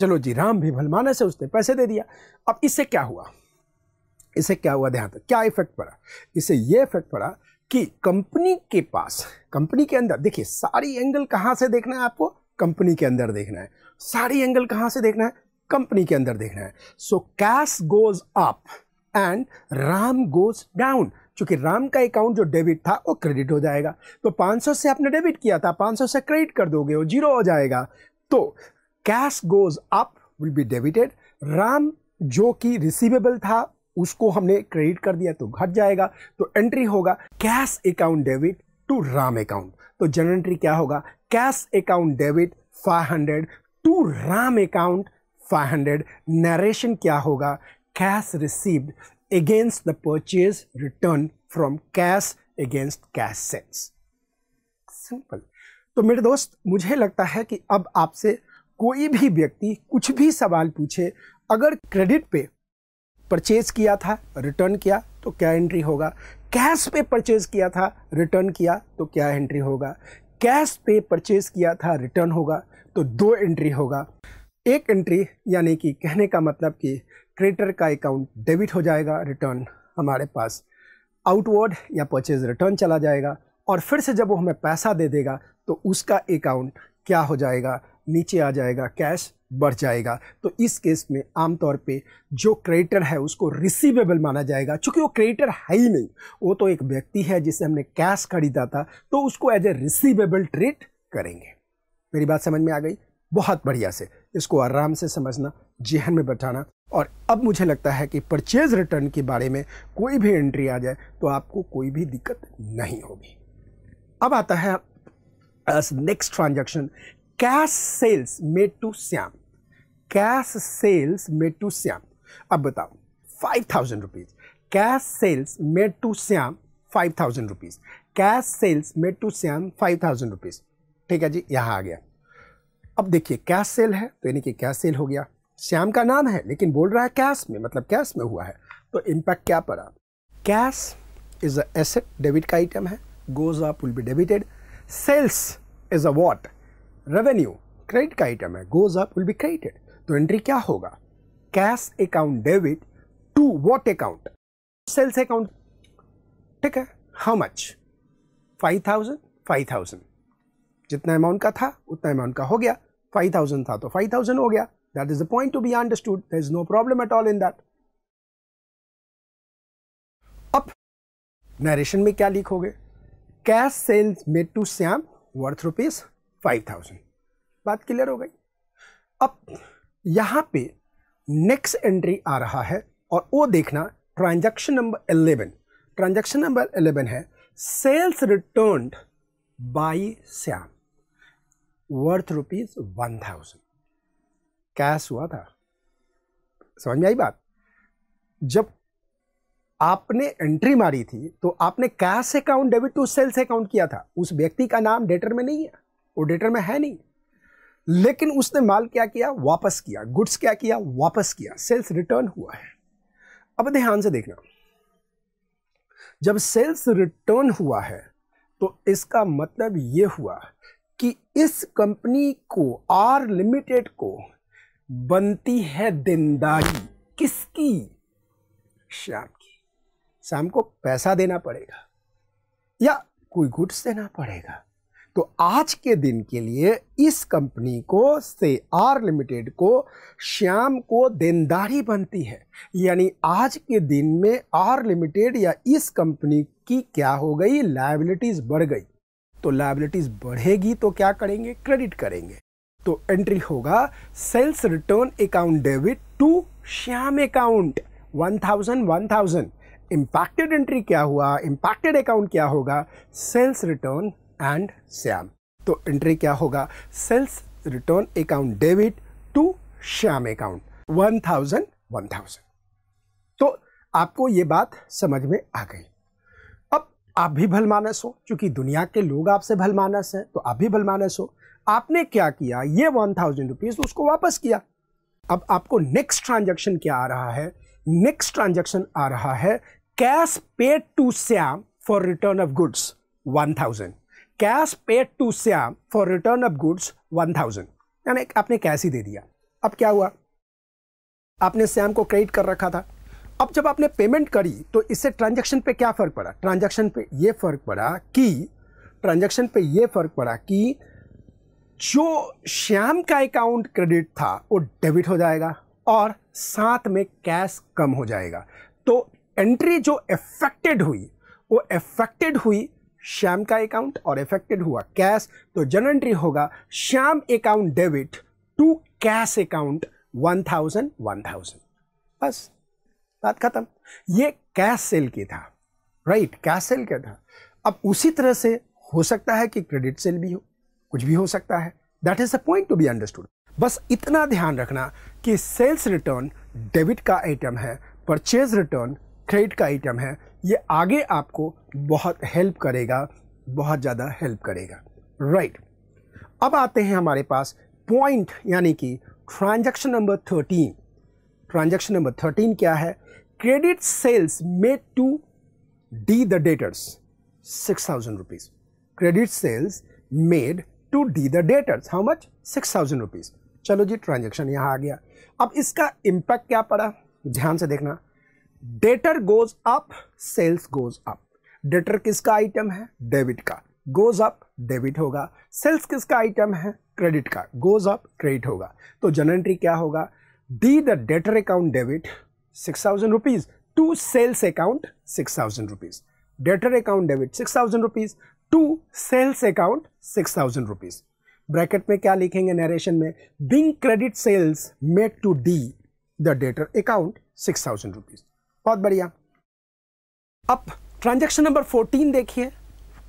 चलो जी राम भी भलमानस से उसने पैसे दे दिया। अब इससे क्या हुआ, इससे क्या हुआ ध्यान रखो, क्या इफेक्ट पड़ा, इससे ये इफेक्ट पड़ा कि कंपनी के पास, कंपनी के अंदर देखिए सारी एंगल कहाँ से देखना है आपको, कंपनी के अंदर देखना है, सारी एंगल कहाँ से देखना है, कंपनी के अंदर देखना है। So cash goes up and Ram goes down, क्योंकि राम का अकाउंट जो डेबिट था वो क्रेडिट हो जाएगा। तो पाँच सौ से आपने डेबिट किया था, पाँच सौ से क्रेडिट कर दोगे वो जीरो हो जाएगा। तो cash goes up will be debited, Ram जो कि रिसीवेबल था उसको हमने क्रेडिट कर दिया तो घट जाएगा, तो एंट्री होगा cash account debit to Ram account. तो जनरल एंट्री क्या होगा, cash account debit five hundred to Ram account five hundred. Narration क्या होगा, cash received against the purchase return from cash against cash sales, simple। तो मेरे दोस्त मुझे लगता है कि अब आपसे कोई भी व्यक्ति कुछ भी सवाल पूछे, अगर क्रेडिट पे परचेज किया था रिटर्न किया तो क्या एंट्री होगा, कैश पे परचेज किया था रिटर्न किया तो क्या एंट्री होगा, कैश पे परचेज किया था रिटर्न होगा, तो दो एंट्री होगा। एक एंट्री यानी कि कहने का मतलब कि क्रेडिटर का अकाउंट डेबिट हो जाएगा, रिटर्न हमारे पास आउटवर्ड या परचेज रिटर्न चला जाएगा, और फिर से जब वो हमें पैसा दे देगा तो उसका अकाउंट क्या हो जाएगा, नीचे आ जाएगा, कैश बढ़ जाएगा। तो इस केस में आमतौर पे जो क्रेडिटर है उसको रिसीवेबल माना जाएगा, चूँकि वो क्रेडिटर है ही नहीं, वो तो एक व्यक्ति है जिसे हमने कैश खरीदा था, तो उसको एज ए रिसीवेबल ट्रीट करेंगे। मेरी बात समझ में आ गई, बहुत बढ़िया से इसको आराम से समझना, जेहन में बैठाना। और अब मुझे लगता है कि परचेज रिटर्न के बारे में कोई भी एंट्री आ जाए तो आपको कोई भी दिक्कत नहीं होगी। अब आता है next transaction, cash sales made to Shyam. Cash sales made to Shyam, अब बताओ five thousand rupees cash sales made to Shyam, five thousand rupees cash sales made to Shyam, five thousand rupees. ठीक है जी यहाँ आ गया। अब देखिए कैश सेल है तो यानी कि कैश सेल हो गया, श्याम का नाम है लेकिन बोल रहा है कैश में, मतलब कैश में हुआ है, तो इम्पैक्ट क्या पड़ा, cash is a asset, debit का आइटम है, goes up will be debited. Sales is a what, revenue, credit का आइटम है, goes up will be credited. तो एंट्री क्या होगा, cash account debit to what account, sales account. ठीक है, how much, five thousand five thousand जितना amount का था उतना अमाउंट का हो गया, फाइव थाउजेंड था तो फाइव थाउजेंड हो गया। That is the point to be understood. There is no problem at all in that. अब narration में क्या लिखोगे? Cash sales made to Siam worth rupees five thousand. बात क्लियर हो गई। अब यहाँ पे next entry आ रहा है और वो देखना transaction number eleven. Transaction number eleven है sales returned by Siam worth rupees one thousand. Cash हुआ था, समझ में आई बात। जब आपने एंट्री मारी थी तो आपने cash account debit to sales account किया था, उस व्यक्ति का नाम डेटर में नहीं है, वो डेटर में है नहीं, लेकिन उसने माल क्या किया, वापस किया, गुड्स क्या किया, वापस किया, सेल्स रिटर्न हुआ है। अब ध्यान से देखना, जब सेल्स रिटर्न हुआ है तो इसका मतलब ये हुआ कि इस कंपनी को, आर लिमिटेड को बनती है देनदारी, किसकी, श्याम की। श्याम को पैसा देना पड़ेगा या कोई गुड्स देना पड़ेगा। तो आज के दिन के लिए इस कंपनी को, से आर लिमिटेड को, श्याम को देनदारी बनती है, यानी आज के दिन में आर लिमिटेड या इस कंपनी की क्या हो गई, लायबिलिटीज बढ़ गई। तो लायबिलिटीज बढ़ेगी तो क्या करेंगे, क्रेडिट करेंगे। तो एंट्री होगा sales return account debit to Shyam account one thousand one thousand. Impacted entry क्या हुआ, इम्पैक्टेड अकाउंट क्या होगा, सेल्स रिटर्न एंड श्याम। तो एंट्री क्या होगा, sales return account debit to Shyam account one thousand one thousand. तो आपको ये बात समझ में आ गई। अब आप भी भलमानस हो, चूंकि दुनिया के लोग आपसे भलमानस हैं तो आप भी भलमानस हो। आपने क्या किया, ये वन थाउजेंड रुपीज उसको वापस किया। अब आपको नेक्स्ट ट्रांजैक्शन क्या आ रहा है, नेक्स्ट ट्रांजैक्शन आ रहा है cash paid to Shyam for return of goods one thousand, cash paid to Shyam for return of goods one thousand, यानी आपने कैश ही दे दिया। अब क्या हुआ, आपने श्याम को क्रेडिट कर रखा था। अब जब आपने पेमेंट करी तो इससे ट्रांजैक्शन पे क्या फ़र्क पड़ा, ट्रांजैक्शन पे ये फ़र्क पड़ा कि ट्रांजैक्शन पे ये फ़र्क पड़ा कि जो श्याम का अकाउंट क्रेडिट था वो डेबिट हो जाएगा और साथ में कैश कम हो जाएगा। तो एंट्री जो एफेक्टेड हुई वो एफेक्टेड हुई श्याम का अकाउंट और एफेक्टेड हुआ कैश। तो जनरल एंट्री होगा Shyam account debit to cash account one thousand one thousand, बस बात खत्म। ये कैश सेल के था, राइट, कैश सेल के था। अब उसी तरह से हो सकता है कि क्रेडिट सेल भी हो, कुछ भी हो सकता है। That is the point to be understood. बस इतना ध्यान रखना कि सेल्स रिटर्न डेबिट का आइटम है, परचेज रिटर्न क्रेडिट का आइटम है। ये आगे आपको बहुत हेल्प करेगा, बहुत ज़्यादा हेल्प करेगा, राइट। अब आते हैं हमारे पास पॉइंट यानी कि transaction number thirteen. Transaction number thirteen क्या है, credit sales made to D the debtors six thousand rupees, credit sales made to D the debtors how much, six thousand rupees. चलो जी, ट्रांजैक्शन यहाँ आ गया। अब इसका इम्पैक्ट क्या पड़ा, ध्यान से देखना। Debtor goes up, sales goes up. Debtor किसका आइटम है, डेबिट का, गोज अप डेबिट होगा। सेल्स किसका आइटम है, क्रेडिट का, गोज अप क्रेडिट होगा। तो जनरल एंट्री क्या होगा, D the debtor account debit six thousand rupees to sales account six thousand rupees, debtor account debit six thousand rupees to sales account six thousand rupees. Bracket में क्या लिखेंगे narration में, being credit sales made to D the debtor account six thousand rupees. बहुत बढ़िया। अब transaction number fourteen देखिए,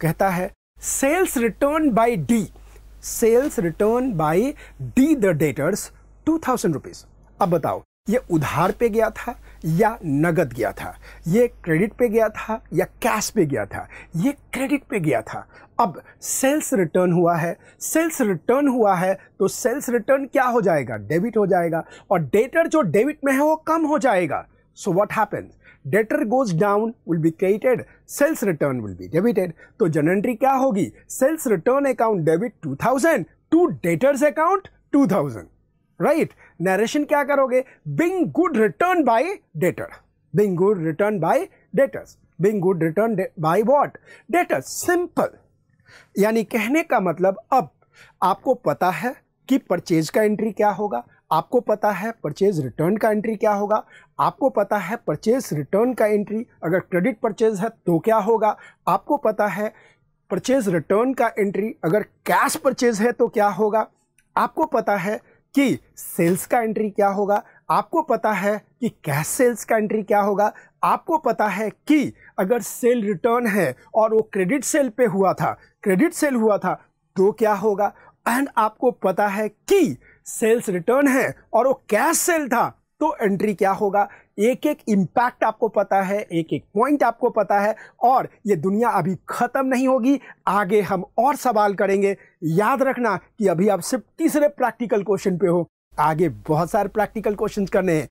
कहता है sales return by D, sales return by D the debtors two thousand rupees. अब बताओ ये उधार पे गया था या नगद गया था, ये क्रेडिट पे गया था या कैश पे गया था, ये क्रेडिट पे गया था। अब सेल्स रिटर्न हुआ है, सेल्स रिटर्न हुआ है तो सेल्स रिटर्न क्या हो जाएगा, डेबिट हो जाएगा और डेटर जो डेबिट में है वो कम हो जाएगा। So what happens? Debtor goes down will be credited, sales return will be debited. तो जनरल एंट्री क्या होगी, sales return account debit two thousand to debtors account two thousand, right. Narration क्या करोगे, being good return by debtor, being good return by debtors, being good return by what, debtors, simple. यानी कहने का मतलब अब आपको पता है कि परचेज का एंट्री क्या होगा, आपको पता है परचेज रिटर्न का एंट्री क्या होगा, आपको पता है परचेज रिटर्न का एंट्री अगर क्रेडिट परचेज है तो क्या होगा, आपको पता है परचेज रिटर्न का एंट्री अगर कैश परचेज है तो क्या होगा, आपको पता है कि सेल्स का एंट्री क्या होगा, आपको पता है कि कैश सेल्स का एंट्री क्या होगा, आपको पता है कि अगर सेल रिटर्न है और वो क्रेडिट सेल पे हुआ था, क्रेडिट सेल हुआ था तो क्या होगा, एंड आपको पता है कि सेल्स रिटर्न है और वो कैश सेल था तो एंट्री क्या होगा। एक एक इम्पैक्ट आपको पता है, एक एक पॉइंट आपको पता है, और ये दुनिया अभी ख़त्म नहीं होगी, आगे हम और सवाल करेंगे। याद रखना कि अभी आप सिर्फ तीसरे प्रैक्टिकल क्वेश्चन पे हो, आगे बहुत सारे प्रैक्टिकल क्वेश्चन करने हैं।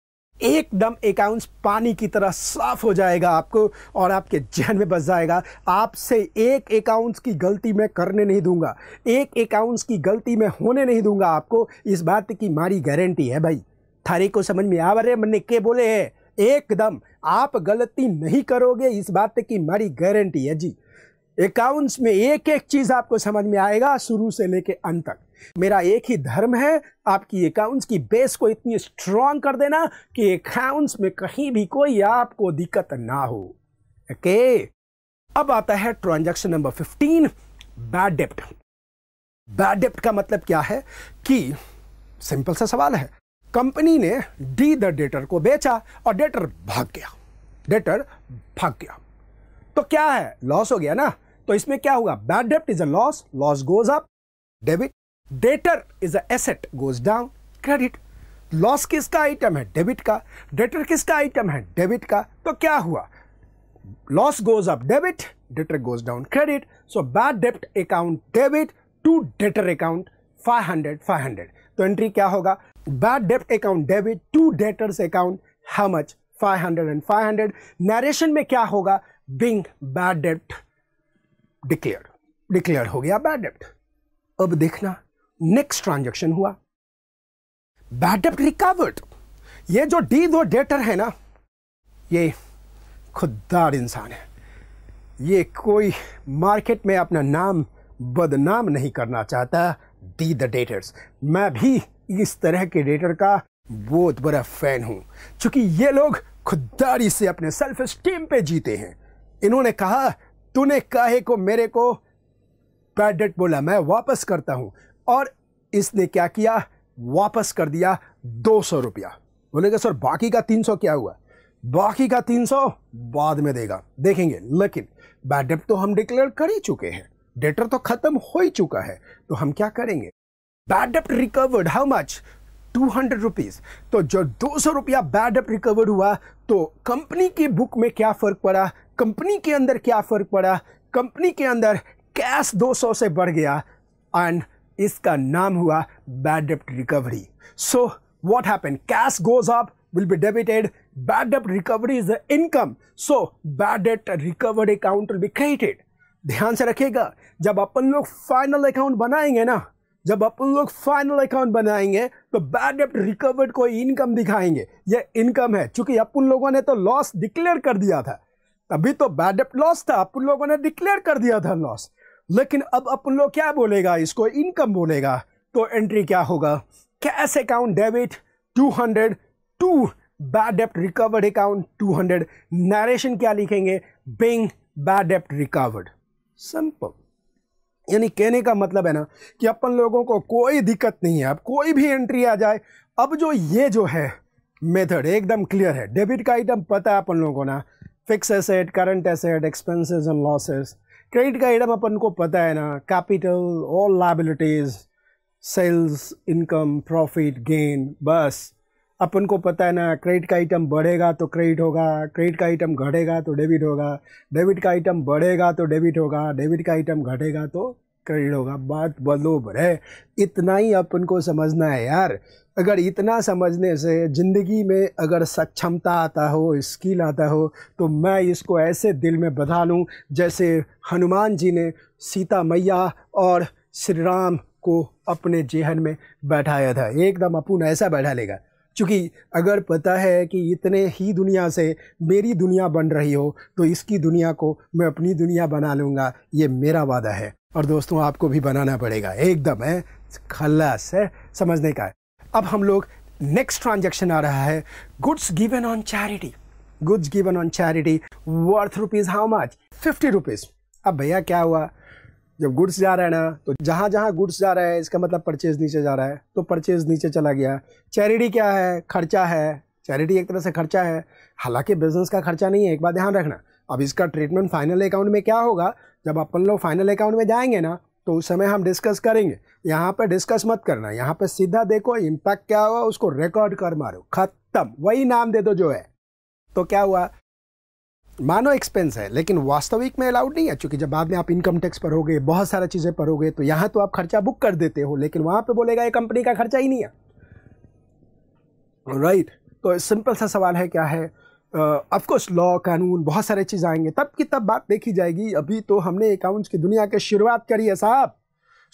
एकदम अकाउंट्स पानी की तरह साफ हो जाएगा आपको और आपके जहन में बस जाएगा। आपसे एक अकाउंट्स की गलती मैं करने नहीं दूंगा, एक अकाउंट्स की गलती मैं होने नहीं दूंगा आपको, इस बात की मारी गारंटी है भाई। थारे को समझ में आ रहे मैंने के बोले है, एकदम आप गलती नहीं करोगे इस बात की मारी गारंटी है जी। अकाउंट्स में एक एक चीज़ आपको समझ में आएगा शुरू से लेके अंत तक। मेरा एक ही धर्म है, आपकी अकाउंट्स की बेस को इतनी स्ट्रांग कर देना कि अकाउंट्स में कहीं भी कोई आपको दिक्कत ना हो, ओके। अब आता है ट्रांजैक्शन नंबर फिफ्टीन, बैड डेब्ट। बैड डेब्ट का मतलब क्या है कि सिंपल सा सवाल है, कंपनी ने डी द डेटर को बेचा और डेटर भाग गया, डेटर भाग गया तो क्या है, लॉस हो गया ना। तो इसमें क्या होगा, बैड डेब्ट is a loss, loss goes up debit, debtor is a asset goes down credit. Loss किसका आइटम है? डेबिट का। डेटर किसका आइटम है? डेबिट का। तो क्या हुआ? Loss goes up debit, debtor goes down credit. So bad डेब्ट account debit to debtor account five hundred, five hundred। तो एंट्री क्या होगा? बैड डेब्ट account debit to debtors account how much? five hundred and five hundred। Narration में क्या होगा? Being bad डेब्ट declare, declare हो गया बैड डेब्ट। अब देखना नेक्स्ट ट्रांजैक्शन हुआ, बैड डेब्ट रिकवर्ड। ये जो डी दो डेटर है ना, ये खुददार इंसान है, ये कोई मार्केट में अपना नाम बदनाम नहीं करना चाहता। डी द डेटर्स, मैं भी इस तरह के डेटर का बहुत बड़ा फैन हूँ, क्योंकि ये लोग खुददारी से अपने सेल्फ स्टीम पे जीते हैं। इन्होंने कहा तूने काहे को मेरे को बैड डेट बोला, मैं वापस करता हूँ, और इसने क्या किया? वापस कर दिया दो सौ रुपया। बोलेगा सर बाकी का तीन सौ क्या हुआ? बाकी का तीन सौ बाद में देगा, देखेंगे। लेकिन बैड डेट तो हम डिक्लेयर कर ही चुके हैं, डेटर तो खत्म हो ही चुका है, तो हम क्या करेंगे? Bad debt recovered how much? Two hundred rupees. तो जो दो सौ रुपया बैड डेट रिकवर्ड हुआ, तो कंपनी की बुक में क्या फर्क पड़ा? कंपनी के अंदर क्या फर्क पड़ा? कंपनी के अंदर कैश दो सौ से बढ़ गया, एंड इसका नाम हुआ bad debt recovery. So what happened? Cash goes up will be debited, bad debt recovery is the income, so bad debt recovered account will be created. ध्यान से रखिएगा, जब अपन लोग फाइनल अकाउंट बनाएंगे ना, जब अपन लोग फाइनल अकाउंट बनाएंगे तो बैड डेट रिकवर्ड को इनकम दिखाएंगे। ये इनकम है, चूंकि अपन लोगों ने तो लॉस डिक्लेयर कर दिया था, तभी तो बैड डेट लॉस था, अपन लोगों ने डिक्लेयर कर दिया था लॉस। लेकिन अब अपन लोग क्या बोलेगा? इसको इनकम बोलेगा। तो एंट्री क्या होगा? Cash account debit two hundred to bad debt recovered account two hundred. Narration क्या लिखेंगे? Being bad debt recovered. Simple. यानी कहने का मतलब है ना कि अपन लोगों को कोई दिक्कत नहीं है, अब कोई भी एंट्री आ जाए। अब जो ये जो है मेथड एकदम क्लियर है, डेबिट का आइटम पता है अपन लोगों ना, fix asset, current asset, expenses and losses. Credit का आइटम अपन को पता है ना, capital, all liabilities, sales, income, profit, gain. बस अपन को पता है ना, क्रेडिट का आइटम बढ़ेगा तो क्रेडिट होगा, क्रेडिट का आइटम घटेगा तो डेबिट होगा, डेबिट का आइटम बढ़ेगा तो डेबिट होगा, डेबिट का आइटम घटेगा तो क्रेडिट होगा। बात बलोबर है, इतना ही अपन को समझना है यार। अगर इतना समझने से ज़िंदगी में अगर सक्षमता आता हो, स्किल आता हो, तो मैं इसको ऐसे दिल में बधा लूँ जैसे हनुमान जी ने सीता मैया और श्री राम को अपने जेहन में बैठाया था। एकदम अपन ऐसा बैठा लेगा, क्योंकि अगर पता है कि इतने ही दुनिया से मेरी दुनिया बन रही हो, तो इसकी दुनिया को मैं अपनी दुनिया बना लूँगा, ये मेरा वादा है। और दोस्तों आपको भी बनाना पड़ेगा, एकदम है, खलास है, समझने का है। अब हम लोग नेक्स्ट ट्रांजैक्शन आ रहा है, goods given on charity. Goods given on charity worth rupees how much? Fifty rupees. अब भैया क्या हुआ? जब गुड्स जा रहा है ना, तो जहाँ जहाँ गुड्स जा रहा है इसका मतलब परचेज नीचे जा रहा है, तो परचेज नीचे चला गया। चैरिटी क्या है? खर्चा है। चैरिटी एक तरह से खर्चा है, हालांकि बिजनेस का खर्चा नहीं है, एक बात ध्यान रखना। अब इसका ट्रीटमेंट फाइनल अकाउंट में क्या होगा? जब अपन लोग फाइनल अकाउंट में जाएंगे ना, तो उस समय हम डिस्कस करेंगे। यहाँ पर डिस्कस मत करना, यहाँ पर सीधा देखो इम्पैक्ट क्या हुआ, उसको रिकॉर्ड कर मारो, खत्म, वही नाम दे दो जो है। तो क्या हुआ? मानो एक्सपेंस है, लेकिन वास्तविक में अलाउड नहीं है, क्योंकि जब बाद में आप इनकम टैक्स पढ़ोगे, बहुत सारा चीज़ें पढ़ोगे, तो यहाँ तो आप खर्चा बुक कर देते हो, लेकिन वहाँ पर बोलेगा ये कंपनी का खर्चा ही नहीं है, राइट right. तो सिंपल सा सवाल है, क्या है? ऑफ कोर्स लॉ, कानून, बहुत सारे चीज़ आएंगे, तब की तब बात देखी जाएगी। अभी तो हमने अकाउंट्स की दुनिया की शुरुआत करी है साहब।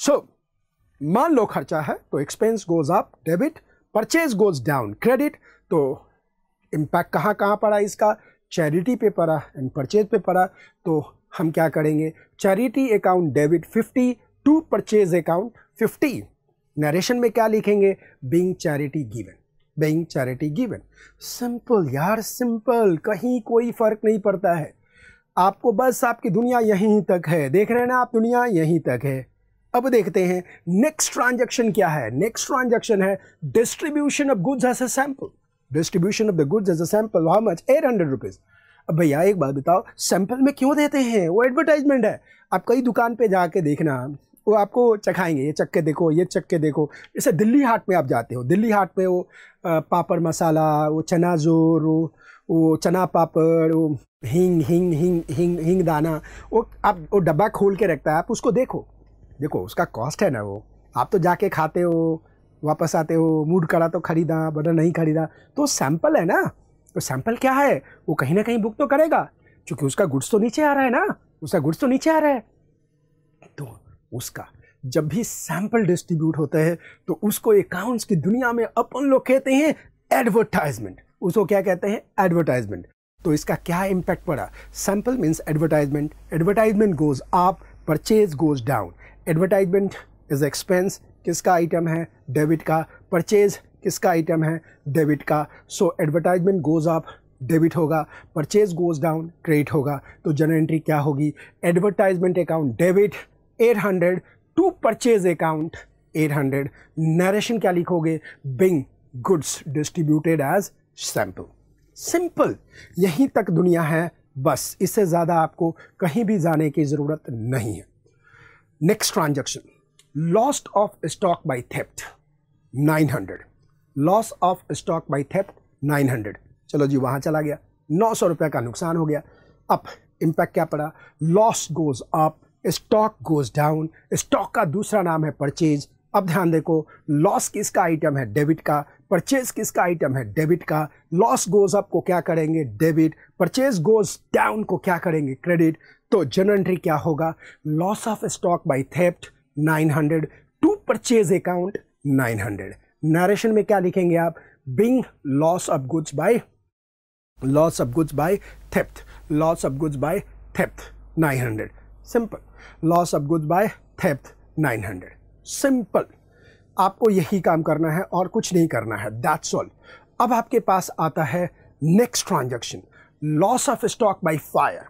सो so, मान लो खर्चा है, तो expense goes up debit, purchase goes down credit. तो इम्पैक्ट कहाँ कहाँ पड़ा इसका? चैरिटी पे पड़ा एंड परचेज पे पड़ा। तो हम क्या करेंगे? Charity account debit fifty to purchase account fifty. Narration में क्या लिखेंगे? Being charity given, being charity given. Simple यार, सिंपल, कहीं कोई फ़र्क नहीं पड़ता है आपको, बस आपकी दुनिया यहीं तक है। देख रहे हैं ना आप, दुनिया यहीं तक है। अब देखते हैं नेक्स्ट ट्रांजैक्शन क्या है। नेक्स्ट ट्रांजैक्शन है distribution of goods as a sample. Distribution of the goods as a sample how much? Eight hundred rupees. अब भैया एक बात बताओ, सैंपल में क्यों देते हैं? वो एडवर्टाइजमेंट है। आप कई दुकान पर जाके देखना, वो आपको चखाएंगे, ये चख के देखो, ये चख के देखो। जैसे दिल्ली हाट में आप जाते हो, दिल्ली हाट में वो पापड़ मसाला, वो चना जोर, वो वो चना पापड़, वो हींग हींग हींग हींग हींग दाना, वो आप वो डब्बा खोल के रखता है, आप उसको देखो। देखो उसका कॉस्ट है ना, वो आप तो जाके खाते हो, वापस आते हो, मूड करा तो ख़रीदा, बटर नहीं ख़रीदा। तो सैंपल है ना, तो सैंपल क्या है, वो कहीं ना कहीं बुक तो करेगा, क्योंकि उसका गुड्स तो नीचे आ रहा है ना, उसका गुड्स तो नीचे आ रहा है। तो उसका जब भी सैंपल डिस्ट्रीब्यूट होता है तो उसको अकाउंट्स की दुनिया में अपन लोग कहते हैं एडवर्टाइजमेंट। उसको क्या कहते हैं? एडवर्टाइजमेंट। तो इसका क्या इम्पैक्ट पड़ा? Sample means advertisement, advertisement goes up, purchase goes down. Advertisement is expense, किसका आइटम है? डेबिट का। परचेज किसका आइटम है? डेबिट का। So advertisement goes up, debit होगा, परचेज गोज डाउन, क्रेडिट होगा। तो जनरल एंट्री क्या होगी? Advertisement account debit eight hundred to purchase account eight hundred. Narration क्या लिखोगे? Being goods distributed as sample. Simple, यहीं तक दुनिया है, बस इससे ज़्यादा आपको कहीं भी जाने की ज़रूरत नहीं है। Next transaction, lost of stock by theft nine hundred, loss of stock by theft nine hundred. चलो जी, वहाँ चला गया, नौ सौ रुपये का नुकसान हो गया। अब इम्पैक्ट क्या पड़ा? Loss goes up, stock goes down. Stock का दूसरा नाम है परचेज। अब ध्यान देखो, लॉस किसका आइटम है? डेबिट का। परचेज किसका आइटम है? डेबिट का। लॉस गोज अप को क्या करेंगे? डेबिट। परचेज गोज डाउन को क्या करेंगे? क्रेडिट। तो जनरल एंट्री क्या होगा? Loss of stock by theft nine hundred to purchase account nine hundred. Narration में क्या लिखेंगे आप? Being loss of goods by loss of goods by theft, loss of goods by theft nine hundred. Simple, loss of goods by theft nine hundred. Simple, आपको यही काम करना है और कुछ नहीं करना है, दैट्स ऑल। अब आपके पास आता है next transaction, loss of stock by fire.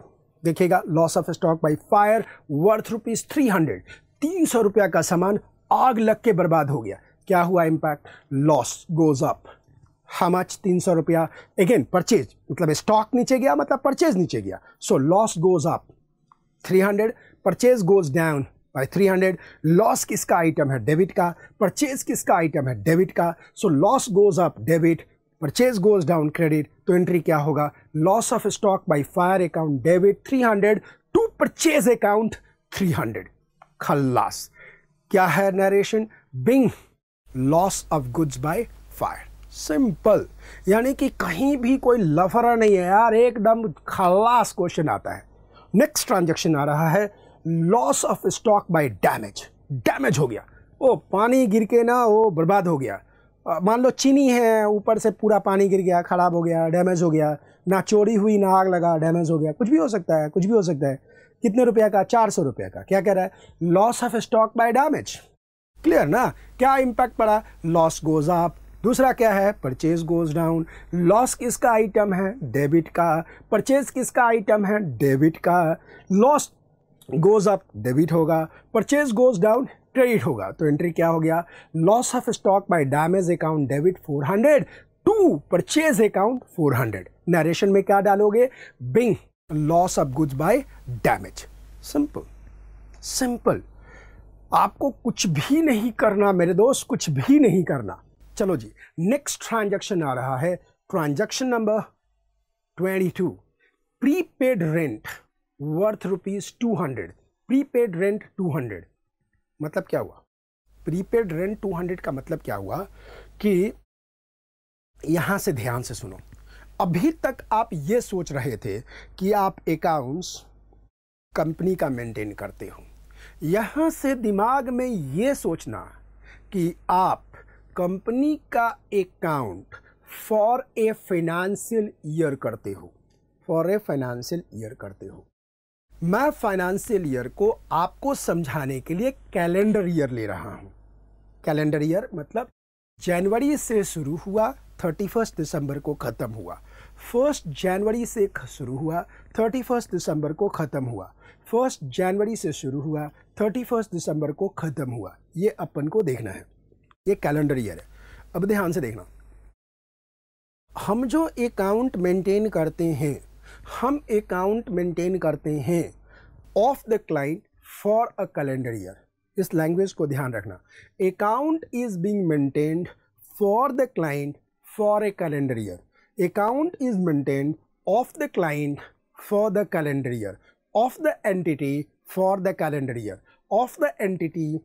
देखिएगा, loss of stock by fire worth rupees three hundred. तीन सौ रुपया का सामान आग लग के बर्बाद हो गया। क्या हुआ impact? Loss goes up, how much? तीन सौ रुपया। अगेन परचेज, मतलब स्टॉक नीचे गया, मतलब परचेज नीचे गया। So loss goes up three hundred, purchase goes down by three hundred. Loss किसका आइटम है? डेबिट का। परचेज किसका आइटम है? डेबिट का। So loss goes up debit, purchase goes down credit. तो एंट्री क्या होगा? Loss of stock by fire account debit three hundred to purchase account three hundred. खल्लास। क्या है narration? Being loss of goods by fire. Simple, यानी कि कहीं भी कोई लफड़ा नहीं है यार, एकदम खल्लास क्वेश्चन आता है। नेक्स्ट ट्रांजैक्शन आ रहा है loss of stock by damage. Damage हो गया, ओ पानी गिर के ना वो बर्बाद हो गया। मान लो चीनी है, ऊपर से पूरा पानी गिर गया, ख़राब हो गया, डैमेज हो गया। ना चोरी हुई, ना आग लगा, डैमेज हो गया। कुछ भी हो सकता है, कुछ भी हो सकता है। कितने रुपया का? चार सौ रुपये का। क्या कह रहा है? Loss of stock by damage. Clear ना? क्या इम्पैक्ट पड़ा? Loss goes up. दूसरा क्या है? Purchase goes down. लॉस किसका आइटम है? डेबिट का। परचेज किसका आइटम है? डेबिट का। लॉस गोज अप डेबिट होगा, परचेज गोज डाउन क्रेडिट होगा। तो एंट्री क्या हो गया? Loss of stock by damage account debit four hundred to purchase account four hundred. Narration में क्या डालोगे? Being loss of goods by damage. Simple simple, आपको कुछ भी नहीं करना मेरे दोस्त, कुछ भी नहीं करना। चलो जी, नेक्स्ट ट्रांजैक्शन आ रहा है, transaction number twenty two, prepaid rent worth rupees two hundred. Prepaid rent two hundred, मतलब क्या हुआ? प्रीपेड रेंट टू हंड्रेड का मतलब क्या हुआ कि यहाँ से ध्यान से सुनो। अभी तक आप ये सोच रहे थे कि आप अकाउंट्स कंपनी का मेंटेन करते हो। यहाँ से दिमाग में ये सोचना कि आप कंपनी का account for a financial year करते हो, फॉर ए फाइनेंशियल ईयर करते हो। मैं फाइनेंशियल ईयर को आपको समझाने के लिए कैलेंडर ईयर ले रहा हूँ। कैलेंडर ईयर मतलब जनवरी से शुरू हुआ, थर्टी फर्स्ट दिसंबर को ख़त्म हुआ। फर्स्ट जनवरी से शुरू हुआ, थर्टी फर्स्ट दिसंबर को ख़त्म हुआ। फर्स्ट जनवरी से शुरू हुआ, थर्टी फर्स्ट दिसंबर को ख़त्म हुआ। ये अपन को देखना है, ये कैलेंडर ईयर है। अब ध्यान से देखना, हम जो अकाउंट मेंटेन करते हैं, हम अकाउंट मेंटेन करते हैं of the client for a calendar year. इस लैंग्वेज को ध्यान रखना। Account is being maintained for the client for a calendar year. Account is maintained of the client for the calendar year, of the entity for the calendar year, of the entity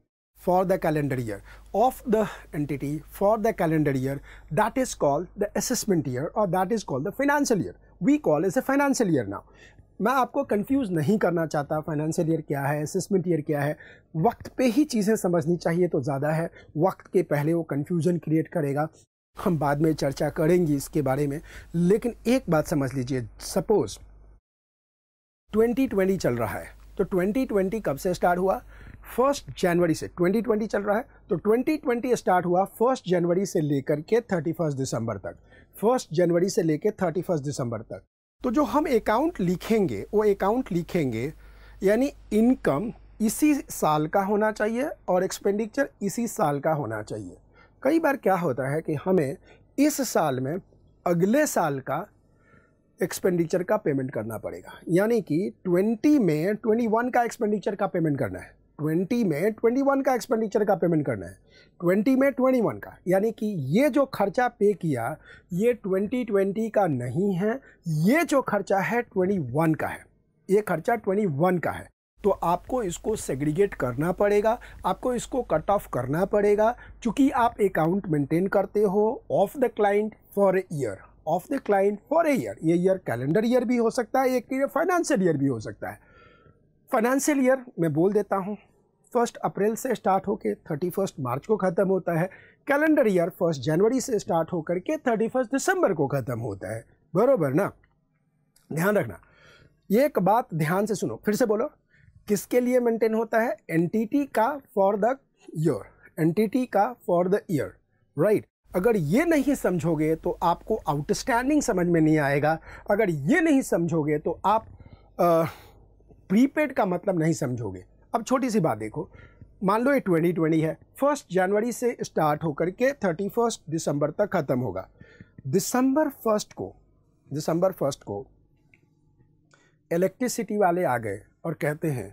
for the calendar year, of the entity for the calendar year, that is called the assessment year or that is called the financial year, we call it a financial year now। मैं आपको confuse नहीं करना चाहता, financial year क्या है, assessment year क्या है, वक्त पे ही चीज़ें समझनी चाहिए तो ज़्यादा है, वक्त के पहले वो confusion create करेगा। हम बाद में चर्चा करेंगे इसके बारे में, लेकिन एक बात समझ लीजिए, suppose ट्वेंटी ट्वेंटी चल रहा है, तो ट्वेंटी ट्वेंटी कब से स्टार्ट हुआ? फर्स्ट जनवरी से। ट्वेंटी ट्वेंटी चल रहा है तो ट्वेंटी ट्वेंटी स्टार्ट हुआ फर्स्ट जनवरी से लेकर के थर्टी फर्स्ट दिसंबर तक, फर्स्ट जनवरी से लेकर थर्टी फर्स्ट दिसंबर तक। तो जो हम अकाउंट लिखेंगे वो अकाउंट लिखेंगे यानी इनकम इसी साल का होना चाहिए और एक्सपेंडिचर इसी साल का होना चाहिए। कई बार क्या होता है कि हमें इस साल में अगले साल का एक्सपेंडिचर का पेमेंट करना पड़ेगा, यानी कि ट्वेंटी में ट्वेंटी वन का एक्सपेंडिचर का पेमेंट करना है, ट्वेंटी में ट्वेंटी वन का एक्सपेंडिचर का पेमेंट करना है, ट्वेंटी में ट्वेंटी वन का, यानी कि ये जो खर्चा पे किया ये ट्वेंटी ट्वेंटी का नहीं है, ये जो खर्चा है ट्वेंटी वन का है, ये खर्चा ट्वेंटी वन का है। तो आपको इसको सेग्रीगेट करना पड़ेगा, आपको इसको कट ऑफ करना पड़ेगा, चूँकि आप अकाउंट मेंटेन करते हो of the client for a year, of the client for a year. ये ईयर कैलेंडर ईयर भी हो सकता है, ये फाइनेंशियल ईयर भी हो सकता है। फाइनेंशियल ईयर मैं बोल देता हूँ फर्स्ट अप्रैल से स्टार्ट होकर थर्टी फर्स्ट मार्च को ख़त्म होता है, कैलेंडर ईयर फर्स्ट जनवरी से स्टार्ट होकर के थर्टी फर्स्ट दिसंबर को ख़त्म होता है, बरोबर ना? ध्यान रखना, ये एक बात ध्यान से सुनो, फिर से बोलो, किसके लिए मेंटेन होता है? एंटिटी का फॉर द ईयर, एंटिटी का फॉर द ईयर, राइट। अगर ये नहीं समझोगे तो आपको आउटस्टैंडिंग समझ में नहीं आएगा, अगर ये नहीं समझोगे तो आप आ, प्रीपेड का मतलब नहीं समझोगे। अब छोटी सी बात देखो, मान लो ये ट्वेंटी ट्वेंटी है, फर्स्ट जनवरी से स्टार्ट होकर के थर्टी फर्स्ट दिसंबर तक ख़त्म होगा। दिसंबर फर्स्ट को दिसंबर फर्स्ट को इलेक्ट्रिसिटी वाले आ गए और कहते हैं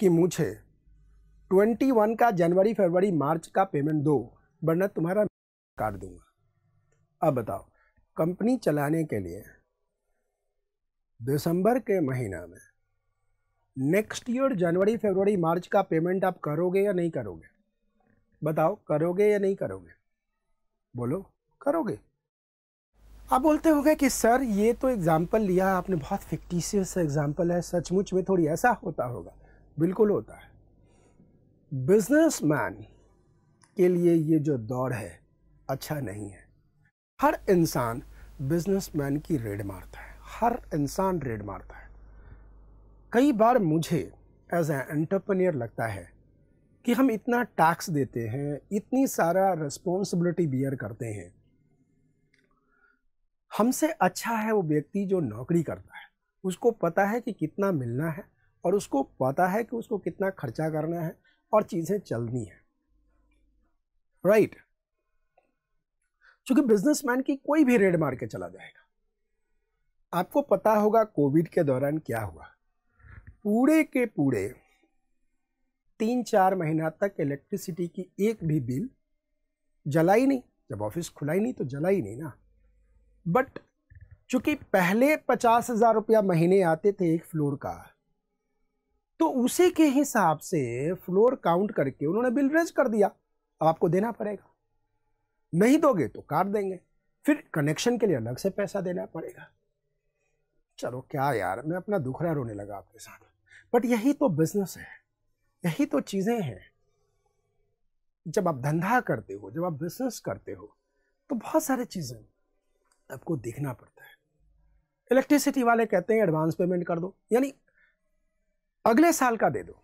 कि मुझे ट्वेंटी वन का जनवरी फरवरी मार्च का पेमेंट दो वरना तुम्हारा काट दूंगा। अब बताओ, कंपनी चलाने के लिए दिसंबर के महीना में नेक्स्ट ईयर जनवरी फरवरी मार्च का पेमेंट आप करोगे या नहीं करोगे? बताओ, करोगे या नहीं करोगे? बोलो, करोगे। आप बोलते होगे कि सर ये तो एग्जांपल लिया आपने, बहुत फिक्टिशियस एग्जांपल है, सचमुच में थोड़ी ऐसा होता होगा। बिल्कुल होता है। बिजनेसमैन के लिए ये जो दौर है अच्छा नहीं है। हर इंसान बिजनेसमैन की रेड मारता है, हर इंसान रेड मारता है। कई बार मुझे एज ए एंटरप्रेन्योर लगता है कि हम इतना टैक्स देते हैं, इतनी सारा रिस्पॉन्सिबिलिटी बियर करते हैं, हमसे अच्छा है वो व्यक्ति जो नौकरी करता है, उसको पता है कि कितना मिलना है और उसको पता है कि उसको कितना खर्चा करना है और चीज़ें चलनी है, राइट right. क्योंकि बिजनेसमैन की कोई भी रेड मार के चला जाएगा। आपको पता होगा कोविड के दौरान क्या हुआ, पूरे के पूरे तीन चार महीना तक इलेक्ट्रिसिटी की एक भी बिल जला ही नहीं, जब ऑफिस खुला ही नहीं तो जला ही नहीं ना। बट चूँकि पहले पचास हज़ार रुपया महीने आते थे एक फ्लोर का, तो उसी के हिसाब से फ्लोर काउंट करके उन्होंने बिल रेज कर दिया, अब आपको देना पड़ेगा, नहीं दोगे तो काट देंगे, फिर कनेक्शन के लिए अलग से पैसा देना पड़ेगा। चलो क्या यार, मैं अपना दुखड़ा रोने लगा आपके साथ, बट यही तो बिजनेस है, यही तो चीज़ें हैं। जब आप धंधा करते हो, जब आप बिजनेस करते हो, तो बहुत सारी चीज़ें आपको देखना पड़ता है। इलेक्ट्रिसिटी वाले कहते हैं एडवांस पेमेंट कर दो, यानी अगले साल का दे दो,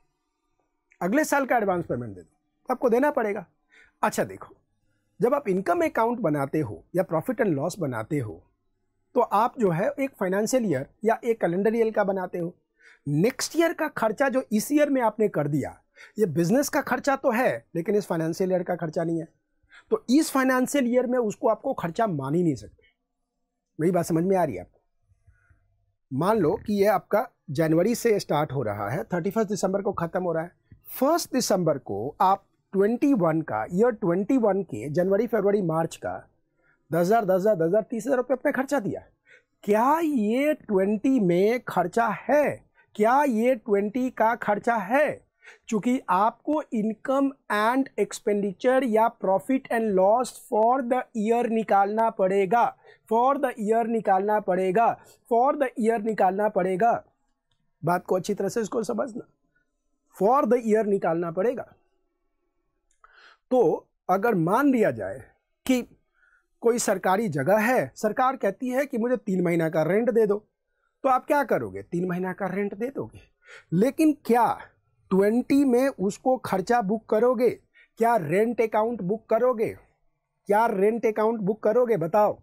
अगले साल का एडवांस पेमेंट दे दो, आपको देना पड़ेगा। अच्छा देखो, जब आप इनकम अकाउंट बनाते हो या प्रॉफिट एंड लॉस बनाते हो तो आप जो है एक फाइनेंशियल ईयर या एक कैलेंडर ईयर का बनाते हो। नेक्स्ट ईयर का खर्चा जो इस ईयर में आपने कर दिया, ये बिजनेस का खर्चा तो है लेकिन इस फाइनेंशियल ईयर का खर्चा नहीं है, तो इस फाइनेंशियल ईयर में उसको आपको खर्चा मान ही नहीं सकते। मेरी बात समझ में आ रही है आपको? मान लो कि ये आपका जनवरी से स्टार्ट हो रहा है, थर्टी फर्स्ट दिसंबर को ख़त्म हो रहा है, फर्स्ट दिसंबर को आप इक्कीस का ईयर इक्कीस के जनवरी फरवरी मार्च का दस हज़ार दस हज़ार दस हज़ार तीस हज़ार रुपये अपने खर्चा दिया। क्या ये बीस में खर्चा है? क्या ये बीस का खर्चा है? चूँकि आपको इनकम एंड एक्सपेंडिचर या profit and loss for the year निकालना पड़ेगा, फॉर द ईयर निकालना पड़ेगा, फॉर द ईयर निकालना पड़ेगा। बात को अच्छी तरह से इसको समझना, फॉर द ईयर निकालना पड़ेगा। तो अगर मान लिया जाए कि कोई सरकारी जगह है, सरकार कहती है कि मुझे तीन महीना का रेंट दे दो, तो आप क्या करोगे? तीन महीना का रेंट दे दोगे। लेकिन क्या बीस में उसको खर्चा बुक करोगे? क्या रेंट अकाउंट बुक करोगे? क्या रेंट अकाउंट बुक करोगे? बताओ।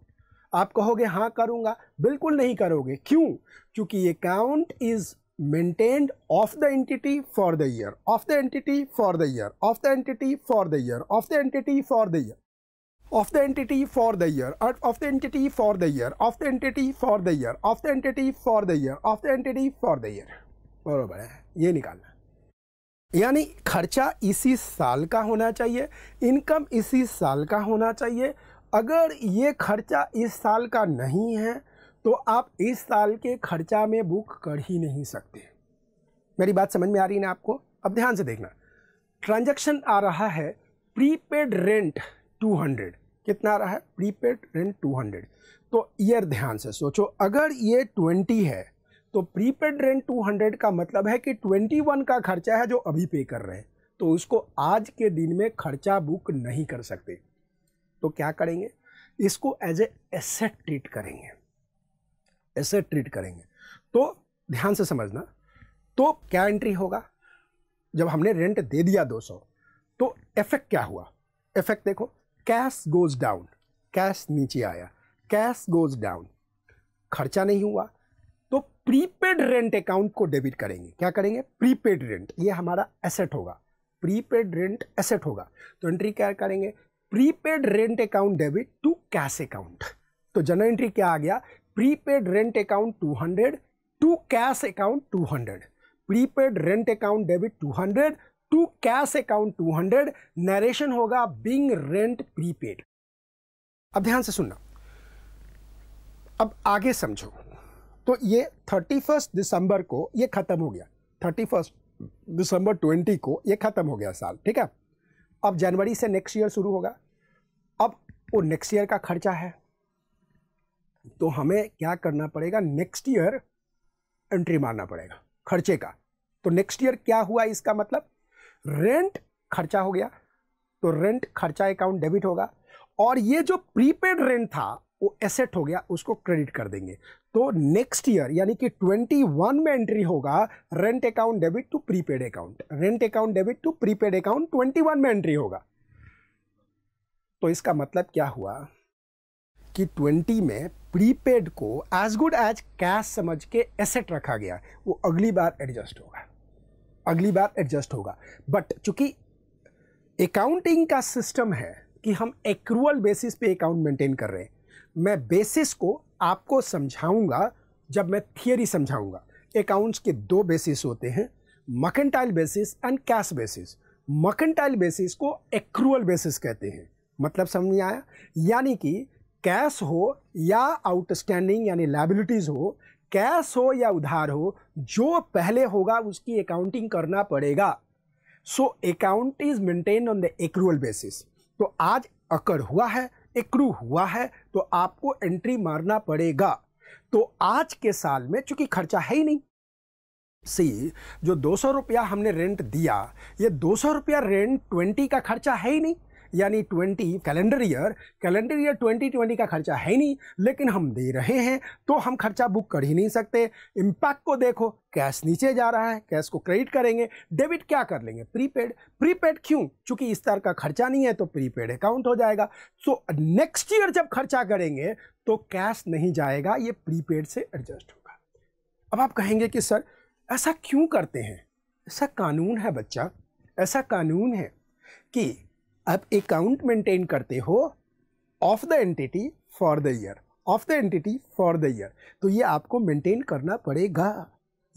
आप कहोगे हाँ करूँगा? बिल्कुल नहीं करोगे। क्यों? क्योंकि account is maintained of the entity for the year, of the entity for the year, of the entity for the year, of the entity for the year, of the entity for the year, of the entity for the year, of the entity for the year, of the entity for the year, of the entity for the year। बराबर है, ये निकालना। यानी खर्चा इसी साल का होना चाहिए, इनकम इसी साल का होना चाहिए। अगर ये खर्चा इस साल का नहीं है तो आप इस साल के खर्चा में बुक कर ही नहीं सकते। मेरी बात समझ में आ रही है ना आपको? अब ध्यान से देखना, ट्रांजैक्शन आ रहा है प्रीपेड रेंट दो सौ। कितना आ रहा है? प्रीपेड रेंट दो सौ। तो ईयर ध्यान से सोचो, अगर ये बीस है तो प्रीपेड रेंट दो सौ का मतलब है कि इक्कीस का खर्चा है जो अभी पे कर रहे हैं, तो उसको आज के दिन में खर्चा बुक नहीं कर सकते। तो क्या करेंगे? इसको एज ए एसेट ट्रीट करेंगे, ऐसे ट्रीट करेंगे। तो ध्यान से समझना, तो क्या एंट्री होगा? जब हमने रेंट दे दिया दो सौ, तो इफेक्ट क्या हुआ? इफेक्ट देखो, कैश गोज डाउन, कैश नीचे आया, कैश गोज डाउन, खर्चा नहीं हुआ। तो प्रीपेड रेंट अकाउंट को डेबिट करेंगे। क्या करेंगे? प्रीपेड रेंट, ये हमारा एसेट होगा, प्रीपेड रेंट एसेट होगा। तो एंट्री क्या करेंगे? Prepaid rent account debit to cash account. तो जनरल एंट्री क्या आ गया? प्रीपेड रेंट अकाउंट दो सौ टू कैश अकाउंट दो सौ, प्रीपेड रेंट अकाउंट डेबिट दो सौ टू कैश अकाउंट दो सौ। नरेशन होगा बिंग रेंट प्रीपेड। अब ध्यान से सुनना, अब आगे समझो। तो ये इकतीस दिसंबर को ये खत्म हो गया, इकतीस दिसंबर बीस को ये खत्म हो गया साल, ठीक है। अब जनवरी से नेक्स्ट ईयर शुरू होगा। अब वो नेक्स्ट ईयर का खर्चा है, तो हमें क्या करना पड़ेगा? नेक्स्ट ईयर एंट्री मारना पड़ेगा खर्चे का। तो नेक्स्ट ईयर क्या हुआ? इसका मतलब रेंट खर्चा हो गया, तो रेंट खर्चा अकाउंट डेबिट होगा, और ये जो प्रीपेड रेंट था वो एसेट हो गया, उसको क्रेडिट कर देंगे। तो नेक्स्ट ईयर यानी कि इक्कीस में एंट्री होगा rent account debit to prepaid account, rent account debit to prepaid account इक्कीस में एंट्री होगा। तो इसका मतलब क्या हुआ कि बीस में प्रीपेड को एज गुड एज कैश समझ के एसेट रखा गया। वो अगली बार एडजस्ट होगा, अगली बार एडजस्ट होगा। बट चूंकि अकाउंटिंग का सिस्टम है कि हम एक्रूअल बेसिस पे अकाउंट मेंटेन कर रहे हैं, मैं बेसिस को आपको समझाऊंगा जब मैं थियरी समझाऊंगा। अकाउंट्स के दो बेसिस होते हैं, mercantile basis and cash basis. Mercantile basis को एक्रूअल बेसिस कहते हैं। मतलब समझ में आया? यानी कि कैश हो या आउटस्टैंडिंग यानी लायबिलिटीज हो, कैश हो या उधार हो, जो पहले होगा उसकी अकाउंटिंग करना पड़ेगा। So account is maintain on the accrual basis. तो आज अकर हुआ है, एक्रू हुआ है, तो आपको एंट्री मारना पड़ेगा। तो आज के साल में चूंकि खर्चा है ही नहीं, सी जो दो सौ रुपया हमने रेंट दिया, ये दो सौ रुपया रेंट ट्वेंटी का खर्चा है ही नहीं, यानी बीस कैलेंडर ईयर, कैलेंडर ईयर बीस बीस का खर्चा है नहीं, लेकिन हम दे रहे हैं तो हम खर्चा बुक कर ही नहीं सकते। इम्पैक्ट को देखो, कैश नीचे जा रहा है, कैश को क्रेडिट करेंगे, डेबिट क्या कर लेंगे? प्रीपेड। प्रीपेड क्यों? चूंकि इस तरह का खर्चा नहीं है तो प्रीपेड अकाउंट हो जाएगा। सो नेक्स्ट ईयर जब खर्चा करेंगे तो कैश नहीं जाएगा, ये प्रीपेड से एडजस्ट होगा। अब आप कहेंगे कि सर ऐसा क्यों करते हैं? ऐसा कानून है बच्चा, ऐसा कानून है कि आप अकाउंट मेंटेन करते हो of the entity for the year, of the entity for the year. तो ये आपको मेंटेन करना पड़ेगा,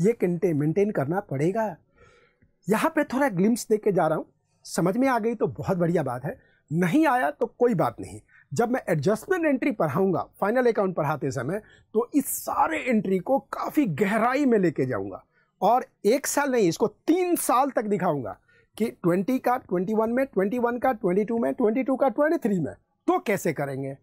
ये कंटे मेंटेन करना पड़ेगा। यहाँ पे थोड़ा ग्लिम्स दे के जा रहा हूँ, समझ में आ गई तो बहुत बढ़िया बात है, नहीं आया तो कोई बात नहीं। जब मैं एडजस्टमेंट एंट्री पढ़ाऊँगा फाइनल अकाउंट पढ़ाते समय तो इस सारे एंट्री को काफ़ी गहराई में लेके जाऊँगा और एक साल नहीं इसको तीन साल तक दिखाऊँगा कि ट्वेंटी का इक्कीस में, इक्कीस का बाईस में, बाईस का तेईस में, तो कैसे करेंगे।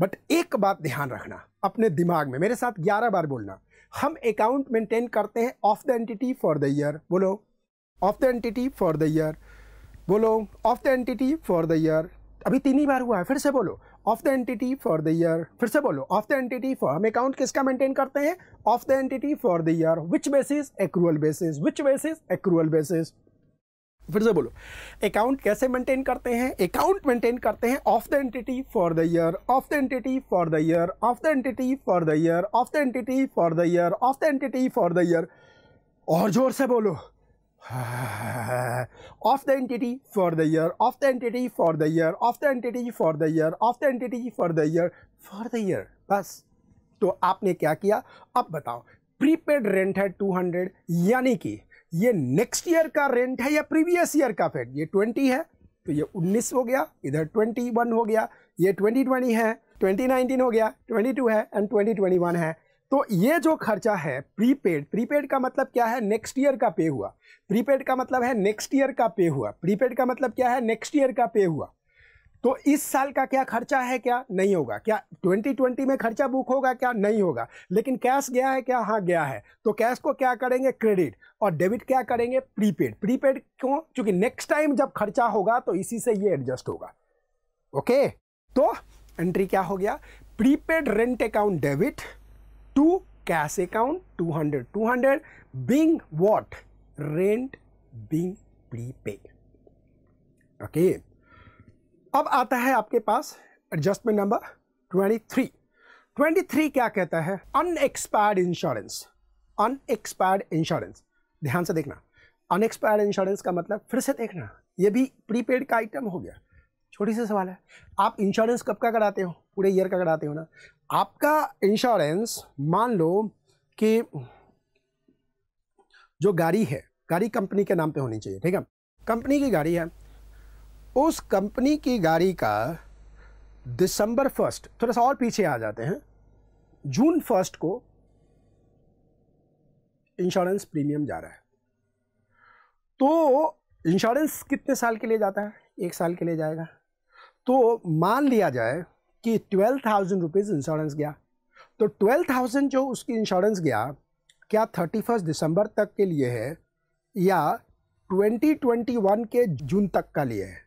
बट एक बात ध्यान रखना अपने दिमाग में, मेरे साथ ग्यारह बार बोलना, हम अकाउंट मेंटेन करते हैं of the entity for the year, बोलो of the entity for the year, बोलो of the entity for the year, अभी तीन ही बार हुआ है, फिर से बोलो of the entity for the year, फिर से बोलो ऑफ द एंटिटी फॉर, हम अकाउंट किसका मेंटेन करते हैं of the entity for the year, which basis accrual basis, which basis accrual basis, फिर से बोलो अकाउंट कैसे मेंटेन करते हैं, अकाउंट मेंटेन करते हैं of the entity for the year, of the entity for the year, of the entity for the year, of the entity for the year, of the entity for the year, और जोर से बोलो of the entity for the year, of the entity for the year, of the entity for the year, of the entity for the year, for the year, बस। तो आपने क्या किया, अब बताओ प्रीपेड रेंट है टू हंड्रेड, यानी कि ये नेक्स्ट ईयर का रेंट है या प्रीवियस ईयर का फेड, ये ट्वेंटी है तो ये उन्नीस हो गया, इधर इक्कीस हो गया, ये ट्वेंटी ट्वेंटी है, ट्वेंटी नाइनटीन हो गया, बाईस है एंड ट्वेंटी ट्वेंटी वन है। तो ये जो खर्चा है प्रीपेड, प्रीपेड का मतलब क्या है नेक्स्ट ईयर का पे हुआ, प्रीपेड का मतलब है नेक्स्ट ईयर का पे हुआ, प्रीपेड का मतलब क्या है नेक्स्ट ईयर का पे हुआ। तो इस साल का क्या खर्चा है, क्या नहीं होगा, क्या ट्वेंटी ट्वेंटी में खर्चा बुक होगा, क्या नहीं होगा, लेकिन कैश गया है क्या, हाँ गया है, तो कैश को क्या करेंगे क्रेडिट और डेबिट क्या करेंगे प्रीपेड। प्रीपेड क्यों, क्योंकि नेक्स्ट टाइम जब खर्चा होगा तो इसी से ये एडजस्ट होगा। ओके, तो एंट्री क्या हो गया, prepaid rent account debit to cash account two hundred two hundred, being what rent being prepaid. Okay, अब आता है आपके पास एडजस्टमेंट नंबर तेईस। तेईस क्या कहता है, अनएक्सपायर्ड इंश्योरेंस, अनएक्सपायर्ड इंश्योरेंस, ध्यान से देखना, अनएक्सपायर्ड इंश्योरेंस का मतलब फिर से देखना, ये भी प्रीपेड का आइटम हो गया। छोटी सी सवाल है, आप इंश्योरेंस कब का कराते हो, पूरे ईयर का कराते हो ना, आपका इंश्योरेंस मान लो कि जो गाड़ी है, गाड़ी कंपनी के नाम पे होनी चाहिए, ठीक है, कंपनी की गाड़ी है, उस कंपनी की गाड़ी का दिसंबर फर्स्ट, थोड़ा सा और पीछे आ जाते हैं, जून फर्स्ट को इंश्योरेंस प्रीमियम जा रहा है, तो इंश्योरेंस कितने साल के लिए जाता है, एक साल के लिए जाएगा। तो मान लिया जाए कि ट्वेल्व थाउजेंड रुपीज़ इंश्योरेंस गया, तो ट्वेल्व थाउजेंड जो उसकी इंश्योरेंस गया क्या थर्टी फर्स्ट दिसंबर तक के लिए है या ट्वेंटी ट्वेंटी वन के जून तक का लिए है,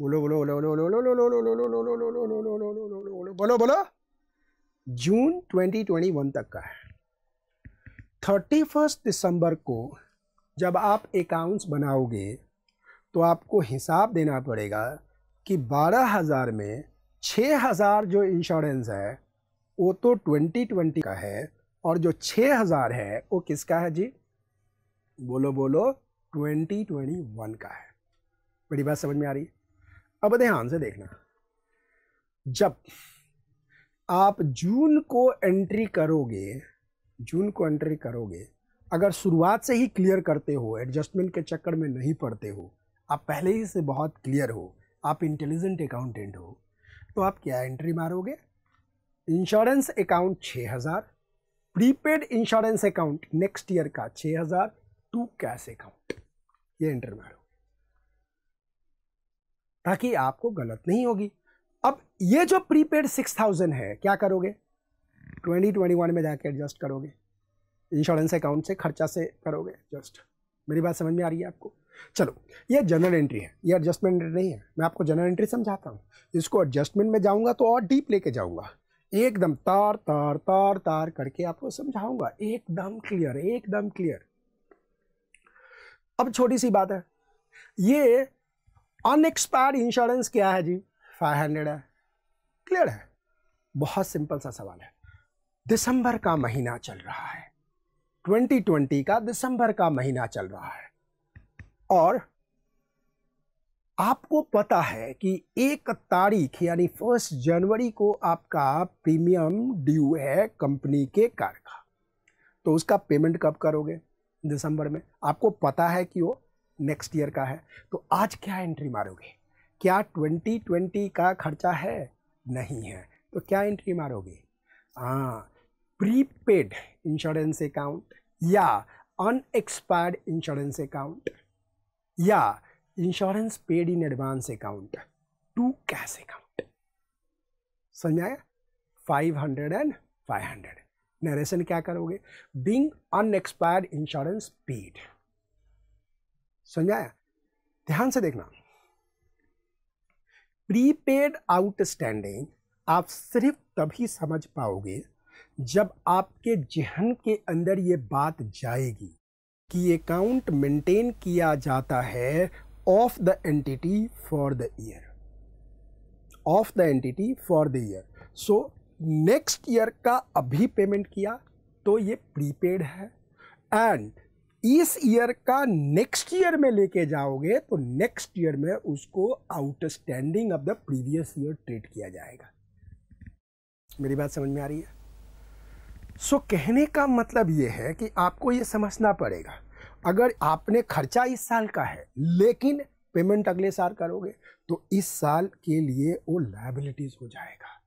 बोलो बोलो बोलो बोलो बोलो बोलो बोलो बोलो बोलो, जून ट्वेंटी ट्वेंटी वन तक का है। थर्टी फर्स्ट दिसंबर को जब आप अकाउंट्स बनाओगे तो आपको हिसाब देना पड़ेगा कि बारह हज़ार में छः हज़ार जो इंश्योरेंस है वो तो ट्वेंटी ट्वेंटी का है और जो छः हज़ार है वो किसका है जी, बोलो बोलो ट्वेंटी ट्वेंटी वन का है। बड़ी बात समझ में आ रही है, अब ध्यान से देखना, जब आप जून को एंट्री करोगे, जून को एंट्री करोगे, अगर शुरुआत से ही क्लियर करते हो, एडजस्टमेंट के चक्कर में नहीं पड़ते हो, आप पहले ही से बहुत क्लियर हो, आप इंटेलिजेंट अकाउंटेंट हो, तो आप क्या एंट्री मारोगे, इंश्योरेंस अकाउंट छः हज़ार, prepaid insurance account next year का छः हज़ार टू कैश अकाउंट, ये एंट्री मारो ताकि आपको गलत नहीं होगी। अब ये जो प्रीपेड सिक्स थाउजेंड है क्या करोगे, ट्वेंटी ट्वेंटी वन में जाके एडजस्ट करोगे, इंश्योरेंस अकाउंट से खर्चा से करोगे एडजस्ट। मेरी बात समझ में आ रही है आपको। चलो, ये जनरल एंट्री है, ये एडजस्टमेंट एंट्री नहीं है, मैं आपको जनरल एंट्री समझाता हूँ, इसको एडजस्टमेंट में जाऊँगा तो और डीप लेके जाऊँगा, एकदम तार तार तार तार करके आपको समझाऊँगा, एकदम क्लियर एकदम क्लियर। अब छोटी सी बात है, ये अनएक्सपायर्ड इंश्योरेंस क्या है जी, पाँच सौ है, क्लियर है, बहुत सिंपल सा सवाल है। दिसंबर का महीना चल रहा है, ट्वेंटी ट्वेंटी का दिसंबर का महीना चल रहा है और आपको पता है कि एक तारीख यानी फर्स्ट जनवरी को आपका प्रीमियम ड्यू है कंपनी के कार का, तो उसका पेमेंट कब करोगे, दिसंबर में। आपको पता है कि वो नेक्स्ट ईयर का है, तो आज क्या एंट्री मारोगे? क्या ट्वेंटी ट्वेंटी का खर्चा है? नहीं है, तो क्या एंट्री मारोगे? हाँ, प्रीपेड इंश्योरेंस अकाउंट या अनएक्सपायर्ड इंश्योरेंस अकाउंट या insurance paid in advance account, to cash account. समझ में आया? Five hundred and five hundred. Narration क्या करोगे? Being unexpired insurance paid. समझ में आया? ध्यान से देखना, प्रीपेड आउटस्टैंडिंग आप सिर्फ तभी समझ पाओगे जब आपके जहन के अंदर ये बात जाएगी कि अकाउंट मेंटेन किया जाता है of the entity for the year, of the entity for the year. So next year का अभी पेमेंट किया तो ये प्रीपेड है, एंड इस ईयर का नेक्स्ट ईयर में लेके जाओगे तो नेक्स्ट ईयर में उसको outstanding of the previous year treat किया जाएगा। मेरी बात समझ में आ रही है? सो so, कहने का मतलब ये है कि आपको ये समझना पड़ेगा, अगर आपने खर्चा इस साल का है लेकिन पेमेंट अगले साल करोगे तो इस साल के लिए वो लायबिलिटीज हो जाएगा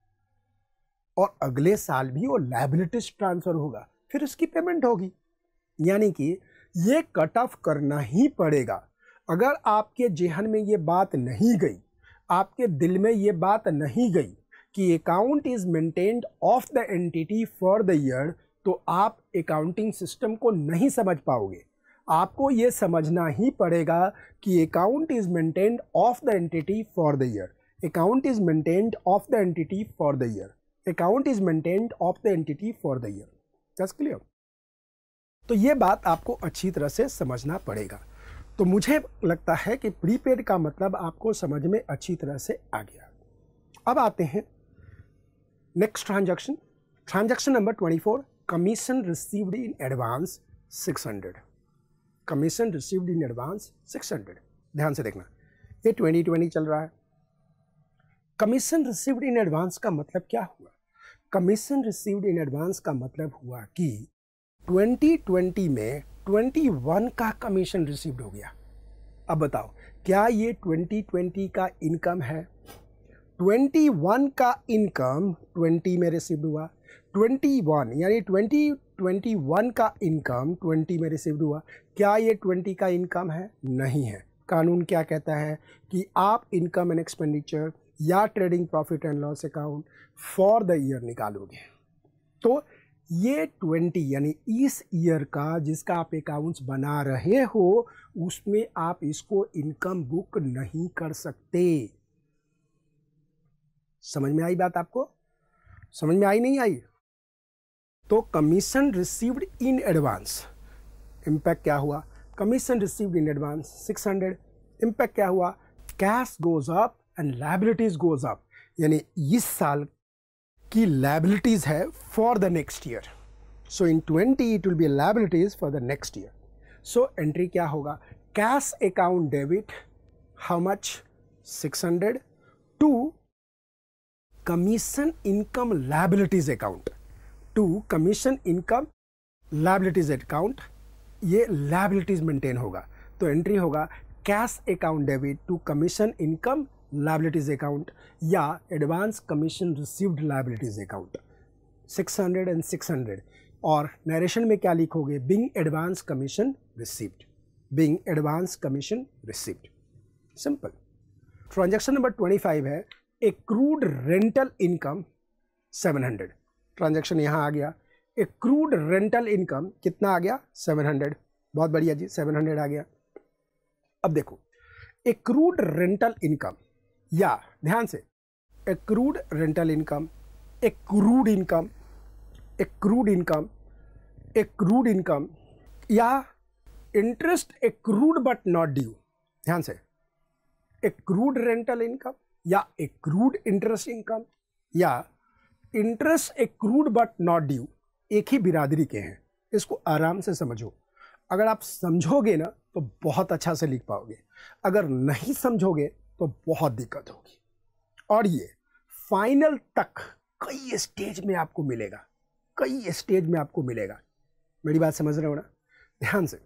और अगले साल भी वो लायबिलिटीज ट्रांसफ़र होगा, फिर उसकी पेमेंट होगी। यानी कि ये कट ऑफ करना ही पड़ेगा। अगर आपके जहन में ये बात नहीं गई, आपके दिल में ये बात नहीं गई कि account is maintained of the entity for the year, तो आप अकाउंटिंग सिस्टम को नहीं समझ पाओगे। आपको ये समझना ही पड़ेगा कि account is maintained of the entity for the year, account is maintained of the entity for the year, account is maintained of the entity for the year. That's clear? तो ये बात आपको अच्छी तरह से समझना पड़ेगा। तो मुझे लगता है कि प्रीपेड का मतलब आपको समझ में अच्छी तरह से आ गया। अब आते हैं next transaction, transaction number twenty four, commission received in advance six hundred, commission received in advance six hundred. ध्यान से देखना, ये ट्वेंटी ट्वेंटी चल रहा है। कमीशन रिसीव्ड इन एडवांस का मतलब क्या हुआ? कमीशन रिसीव्ड इन एडवांस का मतलब हुआ कि ट्वेंटी ट्वेंटी में ट्वेंटी वन का कमीशन रिसीव्ड हो गया। अब बताओ, क्या ये ट्वेंटी ट्वेंटी का इनकम है? ट्वेंटी वन का इनकम ट्वेंटी में रिसीव्ड हुआ, ट्वेंटी वन यानी ट्वेंटी ट्वेंटी वन का इनकम ट्वेंटी में रिसीव्ड हुआ। क्या ये ट्वेंटी का इनकम है? नहीं है। कानून क्या कहता है कि आप इनकम एंड एक्सपेंडिचर या trading profit and loss account for the year निकालोगे। तो ये ट्वेंटी यानी इस ईयर का जिसका आप अकाउंट्स बना रहे हो, उसमें आप इसको इनकम बुक नहीं कर सकते। समझ में आई बात? आपको समझ में आई नहीं आई? तो commission received in advance, impact क्या हुआ? Commission received in advance six hundred. Impact क्या हुआ? Cash goes up and liabilities goes up, यानी इस साल की लायबिलिटीज है for the next year. So in twenty it will be liabilities for the next year. So entry क्या होगा? Cash account debit how much? Six hundred to commission income liabilities account, to commission income liabilities account. ये liabilities maintain होगा तो entry होगा cash account debit to commission income liabilities account या advance commission received liabilities account, six hundred and six hundred. और narration में क्या लिखोगे? Being advance commission received, being advance commission received. Simple. Transaction number twenty five है accrued rental income seven hundred. Transaction यहाँ आ गया, accrued rental income कितना आ गया? Seven hundred. बहुत बढ़िया जी, सेवन हंड्रेड आ गया। अब देखो, एक्रूड रेंटल इनकम या ध्यान से, accrued rental income, accrued income, accrued income, accrued income या interest accrued but not due. ध्यान से, एक्रूड रेंटल इनकम या एक्रूड इंटरेस्ट इनकम या interest accrued but not due, एक ही बिरादरी के हैं। इसको आराम से समझो। अगर आप समझोगे ना तो बहुत अच्छा से लिख पाओगे, अगर नहीं समझोगे तो बहुत दिक्कत होगी। और ये फाइनल तक कई स्टेज में आपको मिलेगा, कई स्टेज में आपको मिलेगा। मेरी बात समझ रहे हो ना? ध्यान से,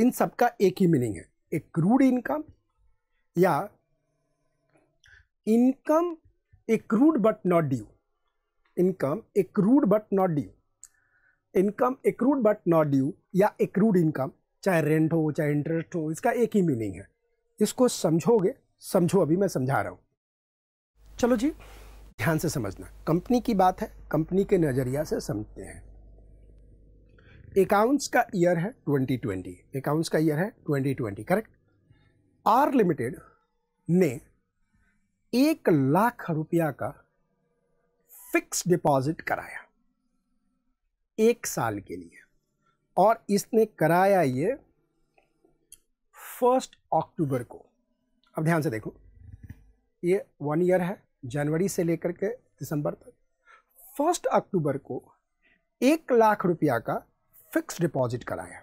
इन सब का एक ही मीनिंग है, एक्रूड इनकम या income accrued but not due. Income accrued but not due, income accrued but not due या एक्रूड इनकम, चाहे रेंट हो चाहे इंटरेस्ट हो, इसका एक ही मीनिंग है। इसको समझोगे, समझो, अभी मैं समझा रहा हूँ। चलो जी, ध्यान से समझना। कंपनी की बात है, कंपनी के नज़रिया से समझते हैं। अकाउंट्स का ईयर है ट्वेंटी ट्वेंटी, अकाउंट्स का ईयर है twenty twenty, correct. R limited ने एक लाख रुपया का फिक्स डिपॉजिट कराया एक साल के लिए, और इसने कराया ये फर्स्ट अक्टूबर को। अब ध्यान से देखो, ये वन ईयर है, जनवरी से लेकर के दिसंबर तक। फर्स्ट अक्टूबर को एक लाख रुपया का फिक्स डिपॉजिट कराया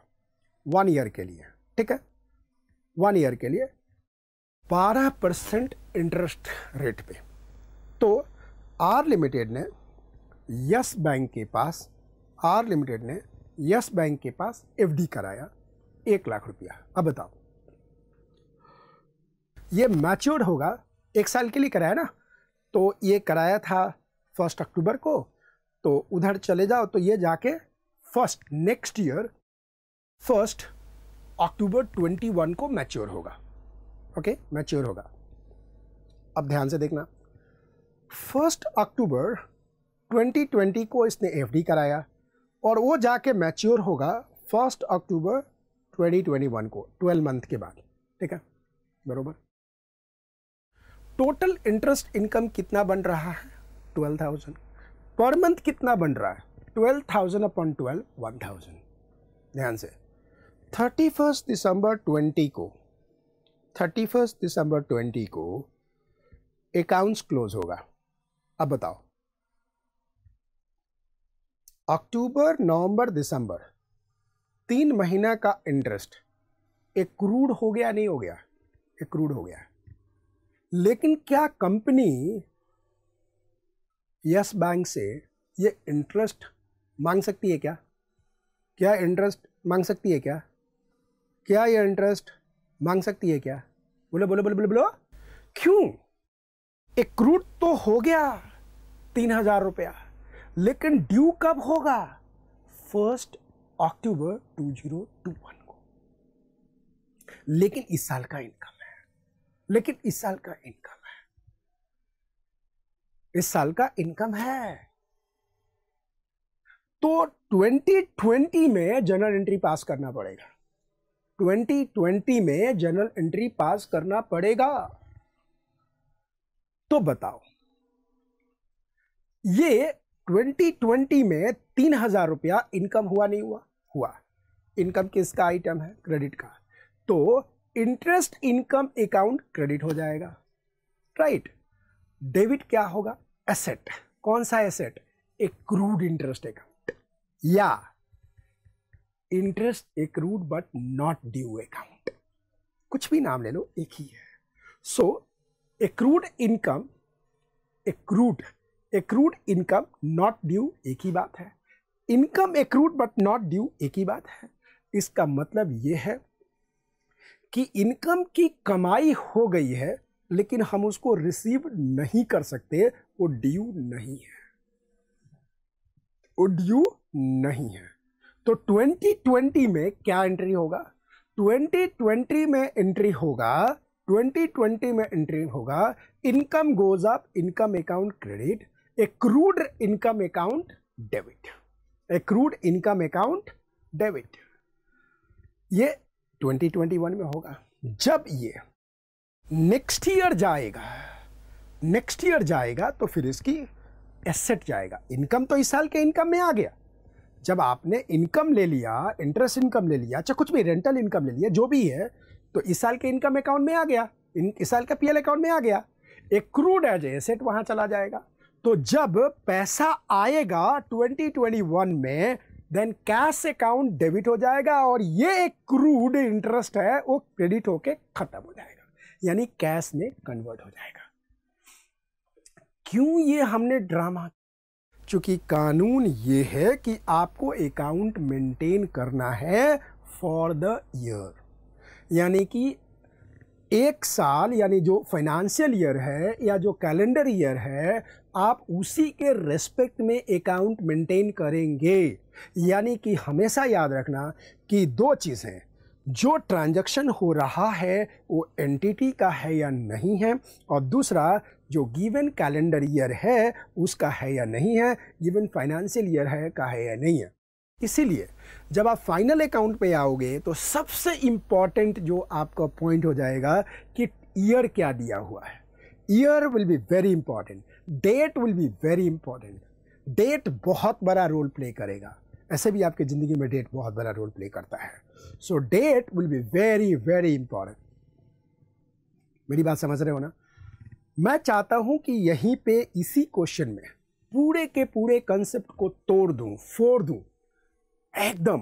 वन ईयर के लिए, ठीक है, वन ईयर के लिए बारह परसेंट इंटरेस्ट रेट पे। तो आर लिमिटेड ने यस बैंक के पास आर लिमिटेड ने यस बैंक के पास एफडी कराया एक लाख रुपया। अब बताओ, ये मैच्योर्ड होगा, एक साल के लिए कराया ना, तो ये कराया था फर्स्ट अक्टूबर को, तो उधर चले जाओ तो ये जाके first next year first October twenty one को मैच्योर होगा। ओके, मैच्योर होगा। अब ध्यान से देखना, फर्स्ट अक्टूबर ट्वेंटी ट्वेंटी को इसने एफडी कराया और वो जाके मैच्योर होगा first October twenty twenty one को, ट्वेल्व मंथ के बाद, ठीक है, बरोबर। टोटल इंटरेस्ट इनकम कितना बन रहा है? Twelve thousand. पर मंथ कितना बन रहा है? Twelve thousand upon twelve, one thousand. ध्यान से, थर्टी फर्स्ट दिसंबर ट्वेंटी को थर्टी फर्स्ट दिसंबर ट्वेंटी को अकाउंट्स क्लोज होगा। अब बताओ, अक्टूबर नवंबर दिसंबर, तीन महीना का इंटरेस्ट एक्रूड हो गया, नहीं हो गया? एक्रूड हो गया। लेकिन क्या कंपनी यस बैंक से ये इंटरेस्ट मांग सकती है क्या? क्या इंटरेस्ट मांग सकती है क्या? क्या ये इंटरेस्ट मांग सकती है क्या? बोलो बोलो बोलो बोलो बोलो, क्यों? एक्रूड तो हो गया तीन हजार रुपया, लेकिन ड्यू कब होगा? First October twenty twenty one को। लेकिन इस साल का इनकम है, लेकिन इस साल का इनकम है, इस साल का इनकम है। तो ट्वेंटी ट्वेंटी में जनरल एंट्री पास करना पड़ेगा, ट्वेंटी ट्वेंटी में जनरल एंट्री पास करना पड़ेगा। तो बताओ, ये ट्वेंटी ट्वेंटी में तीन हजार रुपया इनकम हुआ, नहीं हुआ? हुआ। इनकम किसका आइटम है? क्रेडिट का। तो इंटरेस्ट इनकम अकाउंट क्रेडिट हो जाएगा, राइट। डेबिट क्या होगा? एसेट। कौन सा एसेट? एक्रूड इंटरेस्ट अकाउंट या interest accrued but not due account, कुछ भी नाम ले लो, एक ही है। सो accrued income, accrued accrued income not due एक ही बात है, income accrued but not due एक ही बात है। इसका मतलब ये है कि इनकम की कमाई हो गई है, लेकिन हम उसको रिसीव नहीं कर सकते, वो ड्यू नहीं है, वो ड्यू नहीं है। तो ट्वेंटी ट्वेंटी में क्या एंट्री होगा? ट्वेंटी ट्वेंटी में एंट्री होगा ट्वेंटी ट्वेंटी में एंट्री होगा income goes up, income account credit, accrued income account debit, accrued income account debit. ये ट्वेंटी ट्वेंटी वन में होगा। जब ये नेक्स्ट ईयर जाएगा, नेक्स्ट ईयर जाएगा तो फिर इसकी एसेट जाएगा। इनकम तो इस साल के इनकम में आ गया, जब आपने इनकम ले लिया, इंटरेस्ट इनकम ले लिया, चाहे कुछ भी रेंटल इनकम ले लिया, जो भी है, तो इस साल के इनकम अकाउंट में आ गया, इस साल का पीएल अकाउंट में आ गया। एक्रूड एज एसेट वहाँ चला जाएगा। तो जब पैसा आएगा ट्वेंटी ट्वेंटी वन में, देन कैश अकाउंट डेबिट हो जाएगा और ये एक्रूड इंटरेस्ट है वो क्रेडिट होके खत्म हो जाएगा, यानी कैश में कन्वर्ट हो जाएगा। क्यों ये हमने ड्रामा? चूंकि कानून ये है कि आपको अकाउंट मेंटेन करना है फॉर द ईयर, यानी कि एक साल यानी जो फाइनेंशियल ईयर है या जो कैलेंडर ईयर है आप उसी के रेस्पेक्ट में अकाउंट मेंटेन करेंगे। यानी कि हमेशा याद रखना कि दो चीज़ें, जो ट्रांजैक्शन हो रहा है वो एंटिटी का है या नहीं है, और दूसरा जो गिवन कैलेंडर ईयर है उसका है या नहीं है, गिवन फाइनेंशियल ईयर है का है या नहीं है। इसीलिए जब आप फाइनल अकाउंट पे आओगे तो सबसे इम्पॉर्टेंट जो आपका पॉइंट हो जाएगा कि ईयर क्या दिया हुआ है। Year will be very important, date will be very important. Date बहुत बड़ा रोल प्ले करेगा, ऐसे भी आपके ज़िंदगी में डेट बहुत बड़ा रोल प्ले करता है। So date will be very very important. मेरी बात समझ रहे हो ना? मैं चाहता हूं कि यहीं पे इसी क्वेश्चन में पूरे के पूरे कंसेप्ट को तोड़ दूं, फोड़ दूं एकदम,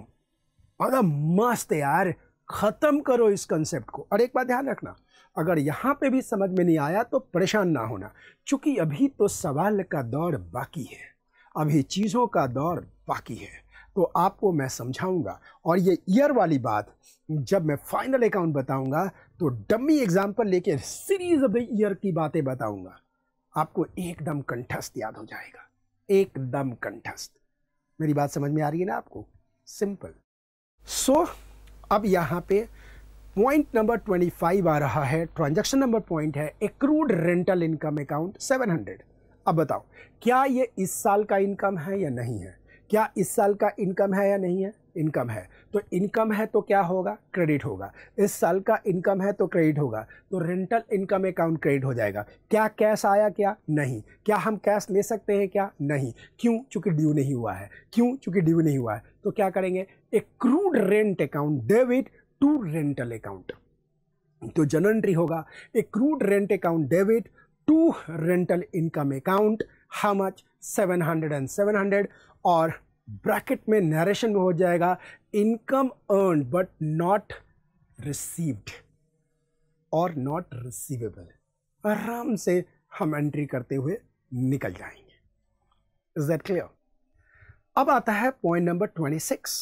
अगर मस्त यार ख़त्म करो इस कंसेप्ट को। और एक बात ध्यान रखना, अगर यहाँ पे भी समझ में नहीं आया तो परेशान ना होना, क्योंकि अभी तो सवाल का दौर बाकी है, अभी चीज़ों का दौर बाकी है, तो आपको मैं समझाऊंगा। और ये ईयर वाली बात जब मैं फाइनल अकाउंट बताऊंगा तो डमी एग्जाम्पल लेके सीरीज ऑफ द ईयर की बातें बताऊंगा, आपको एकदम कंठस्थ याद हो जाएगा, एकदम कंठस्थ। मेरी बात समझ में आ रही है ना आपको? सिंपल। सो so, अब यहाँ पे पॉइंट नंबर पच्चीस आ रहा है, ट्रांजैक्शन नंबर पॉइंट है एक्रूड रेंटल इनकम अकाउंट सात सौ। अब बताओ क्या ये इस साल का इनकम है या नहीं है? क्या इस साल का इनकम है या नहीं है? इनकम है, तो इनकम है तो क्या होगा? क्रेडिट होगा। इस साल का इनकम है तो क्रेडिट होगा, तो रेंटल इनकम अकाउंट क्रेडिट हो जाएगा। क्या कैश आया? क्या नहीं? क्या हम कैश ले सकते हैं? क्या नहीं? क्यों? चूँकि ड्यू नहीं हुआ है। क्यों? चूँकि ड्यू नहीं हुआ है। तो क्या करेंगे? Accrued rent account debit to rental account, तो जनरल एंट्री होगा accrued rent account debit to rental income account. How much? Seven hundred and seven hundred. और ब्रैकेट में नरेशन में हो जाएगा income earn but not received और not receivable. आराम से हम एंट्री करते हुए निकल जाएंगे। Is that clear? अब आता है पॉइंट नंबर छब्बीस,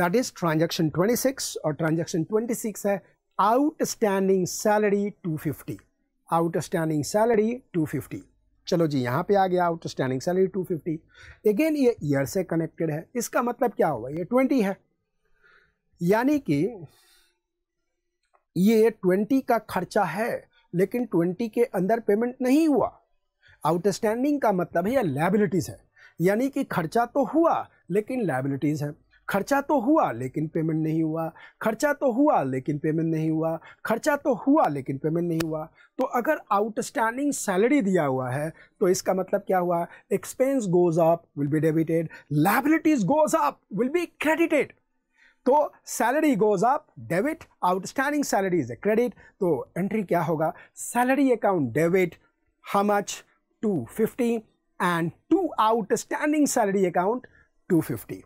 दैट इज ट्रांजैक्शन छब्बीस, और ट्रांजैक्शन छब्बीस है आउटस्टैंडिंग सैलरी दो सौ पचास। आउटस्टैंडिंग सैलरी दो सौ पचास। चलो जी, यहाँ पे आ गया आउटस्टैंडिंग सैलरी दो सौ पचास। अगेन ये ईयर से कनेक्टेड है, इसका मतलब क्या हुआ? ये बीस है, यानी कि ये बीस का खर्चा है लेकिन बीस के अंदर पेमेंट नहीं हुआ। आउटस्टैंडिंग का मतलब है ये लायबिलिटीज़ है, यानी कि खर्चा तो हुआ लेकिन लायबिलिटीज़ है। खर्चा तो हुआ लेकिन पेमेंट नहीं हुआ, खर्चा तो हुआ लेकिन पेमेंट नहीं हुआ, खर्चा तो हुआ लेकिन पेमेंट नहीं हुआ। तो अगर आउटस्टैंडिंग सैलरी दिया हुआ है तो इसका मतलब क्या हुआ? Expense goes up will be debited, liabilities goes up will be credited. तो salary goes up debit, outstanding salary is a credit, तो एंट्री क्या होगा? Salary account debit how much? Two fifty, and to outstanding salary account two fifty.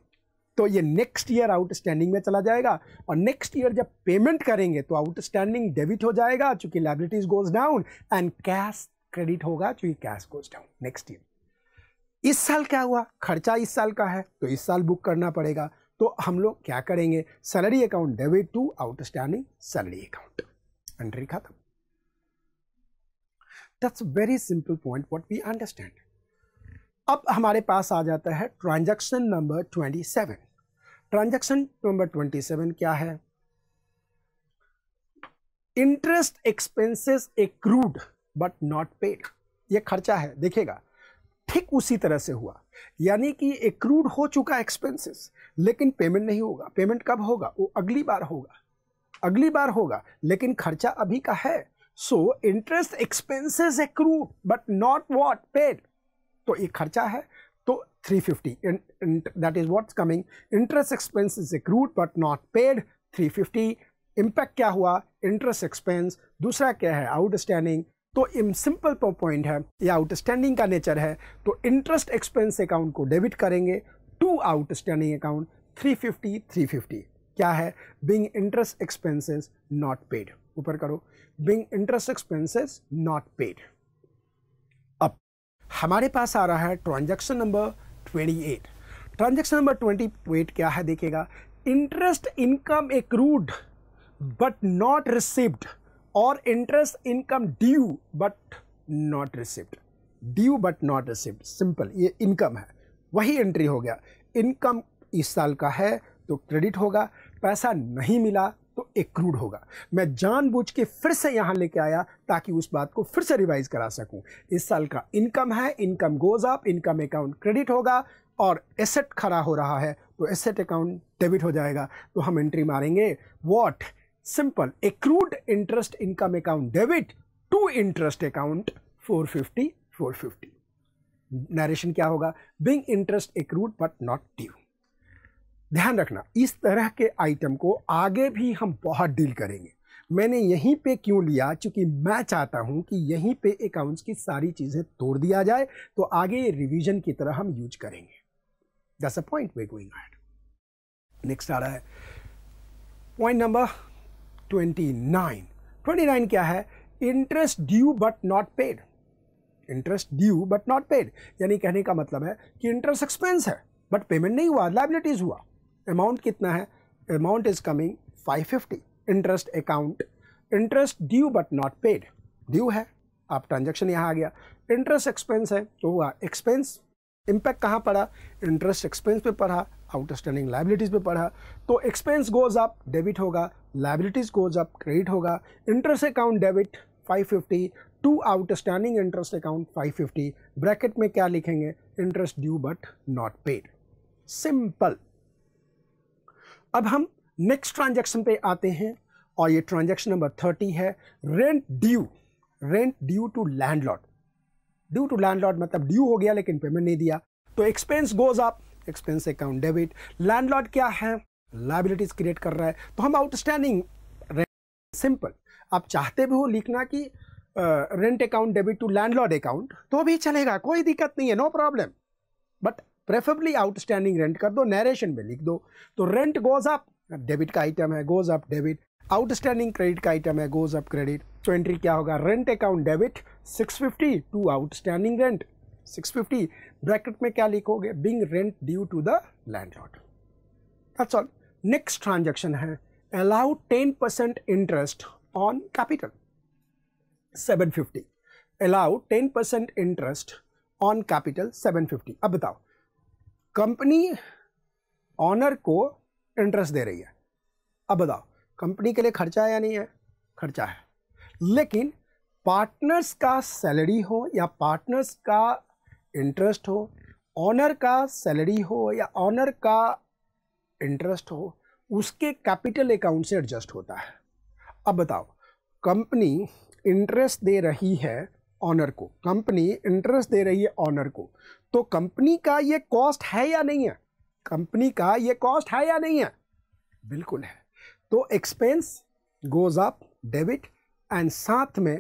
तो ये next year outstanding में चला जाएगा, और नेक्स्ट ईयर जब पेमेंट करेंगे तो आउटस्टैंडिंग डेबिट हो जाएगा चूंकि liabilities goes down, and cash credit होगा चूंकि cash goes down next year. इस साल क्या हुआ? खर्चा इस साल का है तो इस साल बुक करना पड़ेगा, तो हम लोग क्या करेंगे? Salary account debit to outstanding salary account, entry खत्म। That's very simple point what we understand. अब हमारे पास आ जाता है ट्रांजैक्शन नंबर सत्ताईस। ट्रांजैक्शन नंबर सत्ताईस क्या है? Interest expenses accrued but not paid. ये खर्चा है, देखिएगा ठीक उसी तरह से हुआ, यानी कि एक्रूड हो चुका एक्सपेंसेस लेकिन पेमेंट नहीं होगा। पेमेंट कब होगा? वो अगली बार होगा, अगली बार होगा, लेकिन खर्चा अभी का है। So interest expenses accrued but not what paid, तो ये खर्चा है, तो तीन सौ पचास and that is what's coming, interest expenses accrued but not paid तीन सौ पचास। इम्पैक्ट क्या हुआ? Interest expense. दूसरा क्या है? आउटस्टैंडिंग। तो सिंपल पॉइंट है, ये आउटस्टैंडिंग का नेचर है, तो इंटरेस्ट एक्सपेंस अकाउंट को डेबिट करेंगे टू आउटस्टैंडिंग अकाउंट तीन सौ पचास तीन सौ पचास। क्या है? Being interest expenses not paid, ऊपर करो, being interest expenses not paid. हमारे पास आ रहा है ट्रांजैक्शन नंबर अट्ठाईस। ट्रांजैक्शन नंबर अट्ठाईस क्या है? देखिएगा interest income accrued but not received or interest income due but not received. Due but not received, simple, ये इनकम है, वही एंट्री हो गया. इनकम इस साल का है तो क्रेडिट होगा, पैसा नहीं मिला तो एक्रूड होगा. मैं जानबूझ के फिर से यहाँ लेके आया ताकि उस बात को फिर से रिवाइज करा सकूँ. इस साल का इनकम है, income goes up, income account credit होगा और एसेट खड़ा हो रहा है तो एसेट अकाउंट डेबिट हो जाएगा. तो हम एंट्री मारेंगे what, simple, accrued interest income account debit to interest account four fifty four fifty. Narration क्या होगा, being interest accrued but not due. ध्यान रखना, इस तरह के आइटम को आगे भी हम बहुत डील करेंगे. मैंने यहीं पे क्यों लिया, चूँकि मैं चाहता हूँ कि यहीं पे अकाउंट्स की सारी चीज़ें तोड़ दिया जाए, तो आगे ये रिवीजन की तरह हम यूज करेंगे. That's a point way going ahead. Next आ रहा है point number twenty nine twenty nine क्या है, interest due but not paid. Interest due but not paid, यानी कहने का मतलब है कि इंटरेस्ट एक्सपेंस है बट पेमेंट नहीं हुआ, लाइबिलिटीज हुआ. अमाउंट कितना है, amount is coming five fifty. Interest account, interest due but not paid, due है, आप ट्रांजैक्शन यहाँ आ गया. इंटरेस्ट एक्सपेंस है तो हुआ एक्सपेंस, इम्पैक्ट कहाँ पड़ा, इंटरेस्ट एक्सपेंस पे पड़ा, आउटस्टैंडिंग लाइबिलिटीज पे पड़ा. तो एक्सपेंस गोज अप डेबिट होगा, लाइबिलिटीज गोज अप क्रेडिट होगा. Interest account debit five fifty to outstanding interest account five fifty. Bracket में क्या लिखेंगे, interest due but not paid, simple. अब हम नेक्स्ट ट्रांजैक्शन पे आते हैं और ये ट्रांजैक्शन नंबर थर्टी है, rent due. Rent due to landlord, due to landlord मतलब ड्यू हो गया लेकिन पेमेंट नहीं दिया, तो expense goes up, expense account debit. Landlord क्या है, लाइबिलिटीज क्रिएट कर रहा है, तो हम आउटस्टैंडिंग रेंट, सिंपल. आप चाहते भी हो लिखना कि rent account debit to landlord account, तो भी चलेगा, कोई दिक्कत नहीं है, no problem, but preferably outstanding rent कर दो, नरेशन में लिख दो. तो रेंट गोज अप, डेबिट का आइटम है, goes up debit. Outstanding credit का आइटम है, गोज अप क्रेडिट. तो एंट्री क्या होगा, rent account debit six fifty to outstanding rent six fifty. Bracket में क्या लिखोगे, being rent due to the landlord. That's all. Next transaction है, allow ten percent interest on capital seven fifty. Allow ten percent interest on capital seven fifty. अब बताओ, company owner को interest दे रही है, अब बताओ कंपनी के लिए खर्चा है या नहीं है, खर्चा है, लेकिन पार्टनर्स का सैलरी हो या पार्टनर्स का इंटरेस्ट हो, ऑनर का सैलरी हो या ऑनर का इंटरेस्ट हो, उसके कैपिटल अकाउंट से एडजस्ट होता है. अब बताओ, कंपनी इंटरेस्ट दे रही है ऑनर को, कंपनी इंटरेस्ट दे रही है ऑनर को, तो कंपनी का ये कॉस्ट है या नहीं है, कंपनी का ये कॉस्ट है या नहीं है, बिल्कुल है. तो expense goes up debit and साथ में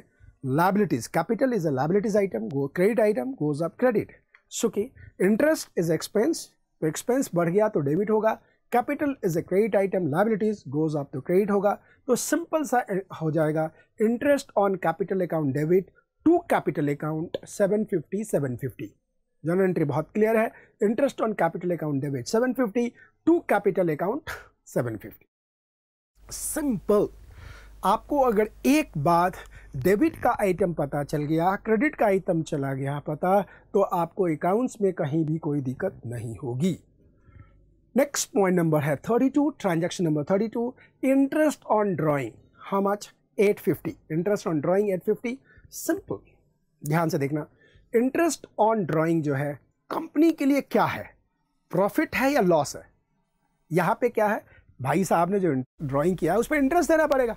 liabilities, capital is a liabilities item, go credit item goes up credit. So कि इंटरेस्ट इज एक्सपेंस, तो एक्सपेंस बढ़ गया तो डेबिट होगा, capital is a credit item, liabilities goes up तो credit होगा. तो सिंपल सा हो जाएगा, interest on capital account debit to capital account seven fifty seven fifty. General entry बहुत क्लियर है, interest on capital account debit seven fifty to capital account seven fifty, simple. आपको अगर एक बात डेबिट का आइटम पता चल गया, क्रेडिट का आइटम चला गया पता, तो आपको अकाउंट्स में कहीं भी कोई दिक्कत नहीं होगी. नेक्स्ट पॉइंट नंबर है thirty two, transaction number thirty two, interest on drawing. How much, eight fifty. Interest on drawing eight fifty, simple. ध्यान से देखना, इंटरेस्ट ऑन ड्राइंग जो है कंपनी के लिए क्या है, प्रॉफिट है या लॉस है. यहाँ पे क्या है, भाई साहब ने जो ड्राइंग किया है उस पर इंटरेस्ट देना पड़ेगा,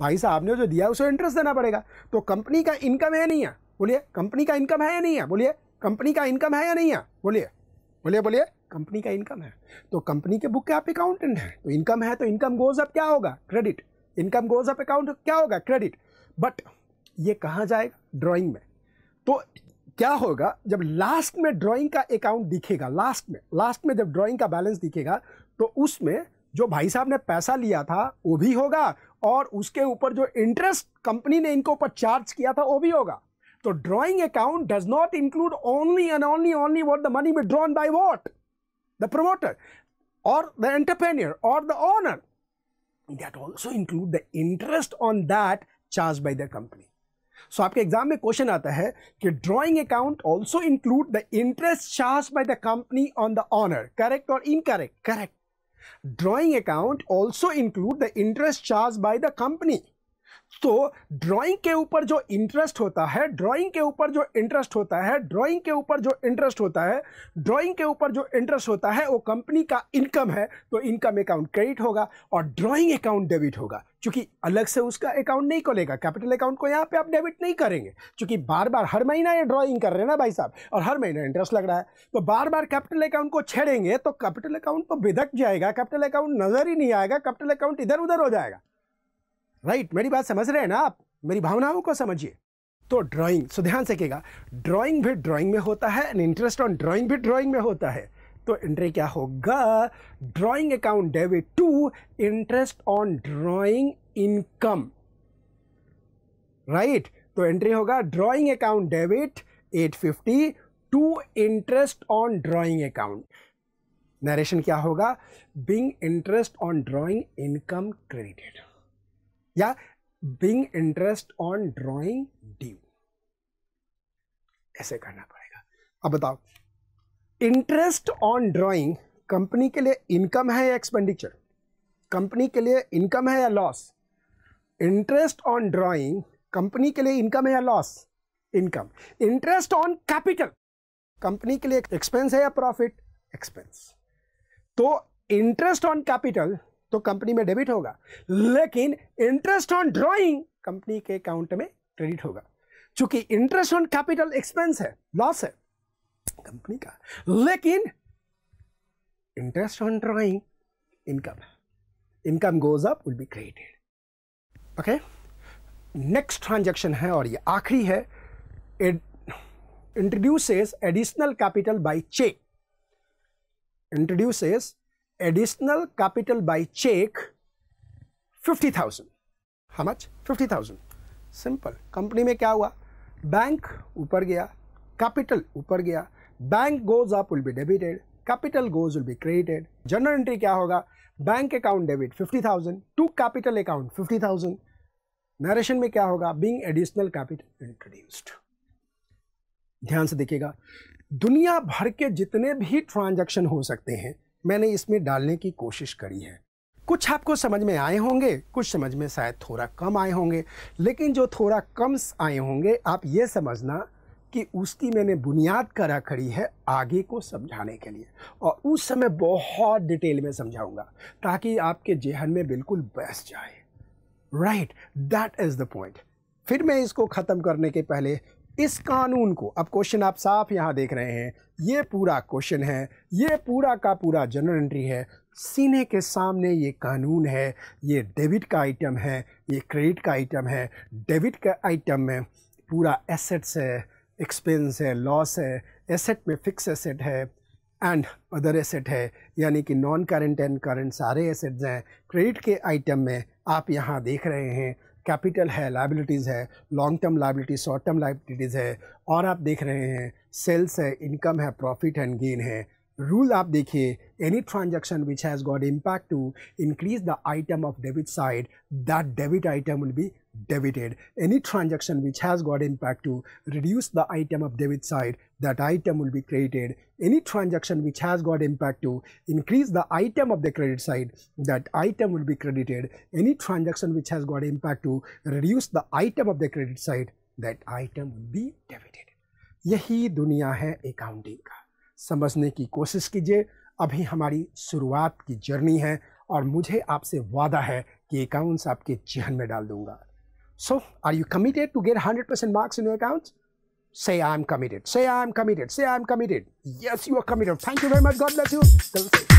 भाई साहब ने जो दिया उसको इंटरेस्ट देना पड़ेगा. तो कंपनी का इनकम है नहीं है, बोलिए, कंपनी का इनकम है या नहीं है, बोलिए, कंपनी का इनकम है या नहीं है, बोलिए बोलिए बोलिए कंपनी का इनकम है. तो कंपनी के बुक के आप अकाउंटेंट हैं, तो इनकम है तो इनकम गोज अप क्या होगा, credit. Income goes up account क्या होगा, क्रेडिट. बट ये कहाँ जाएगा, ड्राइंग में. तो क्या होगा, जब लास्ट में ड्राइंग का अकाउंट दिखेगा, लास्ट में लास्ट में जब ड्राइंग का बैलेंस दिखेगा, तो उसमें जो भाई साहब ने पैसा लिया था वो भी होगा और उसके ऊपर जो इंटरेस्ट कंपनी ने इनके ऊपर चार्ज किया था वो भी होगा. तो drawing account does not include only and only only what the money withdrawn by what the promoter. or the entrepreneur or the owner, that also include the interest on that charged by their company. So आपके exam में question आता है कि drawing account also include the interest charge by the company on the owner, correct और incorrect? Correct. Drawing account also include the interest charge by the company. तो drawing के ऊपर जो इंटरेस्ट होता है ड्राइंग के ऊपर जो इंटरेस्ट होता है ड्राइंग के ऊपर जो इंटरेस्ट होता है ड्राइंग के ऊपर जो इंटरेस्ट होता है वो कंपनी का इनकम है, तो इनकम अकाउंट क्रेडिट होगा और ड्राइंग अकाउंट डेबिट होगा, क्योंकि अलग से उसका अकाउंट नहीं खोलेगा. कैपिटल अकाउंट को यहाँ पे आप डेबिट नहीं करेंगे, क्योंकि बार बार हर महीना ये ड्राइंग कर रहे हैं ना भाई साहब, और हर महीना इंटरेस्ट लग रहा है, तो बार बार कैपिटल अकाउंट को छेड़ेंगे तो कैपिटल अकाउंट तो भिदक जाएगा, कैपिटल अकाउंट नजर ही नहीं आएगा, कैपिटल अकाउंट इधर उधर हो जाएगा. राइट right, मेरी बात समझ रहे हैं ना आप, मेरी भावनाओं को समझिए. तो ड्राइंग, सो ध्यान से कहेगा, ड्राइंग भी ड्राइंग में होता है एंड इंटरेस्ट ऑन ड्राइंग भी ड्राइंग में होता है, तो एंट्री क्या होगा? Drawing account debit to interest on drawing income. Right, तो एंट्री होगा drawing account debit at fifty to interest on drawing account. Narration क्या होगा? Being interest on drawing income credited, या being interest on drawing due, ऐसे करना पड़ेगा. अब बताओ, इंटरेस्ट ऑन ड्राइंग कंपनी के लिए इनकम है या एक्सपेंडिचर? कंपनी के लिए इनकम है या loss? Interest on drawing company के लिए इनकम है या loss? Income. Interest on capital company के लिए एक्सपेंस है या प्रॉफिट? एक्सपेंस. तो इंटरेस्ट ऑन कैपिटल तो कंपनी में डेबिट होगा, लेकिन इंटरेस्ट ऑन ड्राइंग कंपनी के अकाउंट में क्रेडिट होगा, क्योंकि इंटरेस्ट ऑन कैपिटल एक्सपेंस है, लॉस है कंपनी का, लेकिन इंटरेस्ट ऑन ड्राइंग इनकम है, income goes up, will be credited. Okay, next transaction है और ये आखिरी है, introduces additional capital by cheque, introduces additional capital by check fifty thousand. How much? fifty thousand. Simple. Company में क्या हुआ? Bank ऊपर गया, capital ऊपर गया, bank goes up will be debited, capital goes will be credited. General entry क्या होगा? Bank account debit fifty thousand to capital account fifty thousand. Narration में क्या होगा? Being additional capital introduced. ध्यान से देखिएगा, दुनिया भर के जितने भी ट्रांजैक्शन हो सकते हैं मैंने इसमें डालने की कोशिश करी है. कुछ आपको समझ में आए होंगे, कुछ समझ में शायद थोड़ा कम आए होंगे, लेकिन जो थोड़ा कम आए होंगे आप ये समझना कि उसकी मैंने बुनियाद करा खड़ी है आगे को समझाने के लिए, और उस समय बहुत डिटेल में समझाऊंगा ताकि आपके जेहन में बिल्कुल बैस जाए. Right, that is the point. फिर मैं इसको ख़त्म करने के पहले इस कानून को, अब क्वेश्चन आप साफ यहाँ देख रहे हैं, ये पूरा क्वेश्चन है, ये पूरा का पूरा जनरल एंट्री है, सीने के सामने ये कानून है, ये डेबिट का आइटम है, ये क्रेडिट का आइटम है. डेबिट का आइटम में पूरा एसेट्स है, एक्सपेंस है, लॉस है, एसेट में फिक्स एसेट है एंड अदर एसेट है, यानी कि नॉन करेंट एंड करेंट सारे एसेट्स हैं. क्रेडिट के आइटम में आप यहाँ देख रहे हैं कैपिटल है, लाइबिलिटीज़ है, long term liabilities, short term liabilities है, और आप देख रहे हैं सेल्स है, इनकम है, प्रॉफिट एंड गेन है. रूल आप देखिए, any transaction which has got impact to increase the item of debit side, that debit item will be debited. Any transaction which has got impact to reduce the item of debit side, that item will be credited. Any transaction which has got impact to increase the item of the credit side, that item will be credited. Any transaction which has got impact to reduce the item of the credit side, that item will be debited. यही दुनिया है accounting का. समझने की कोशिश कीजिए, अभी हमारी शुरुआत की जर्नी है और मुझे आपसे वादा है कि अकाउंट्स आपके जहन में डाल दूंगा. So, are you committed to get one hundred percent marks in your accounts? Say I am committed. Say I am committed. Say I am committed. Yes, you are committed. Thank you very much. God bless you.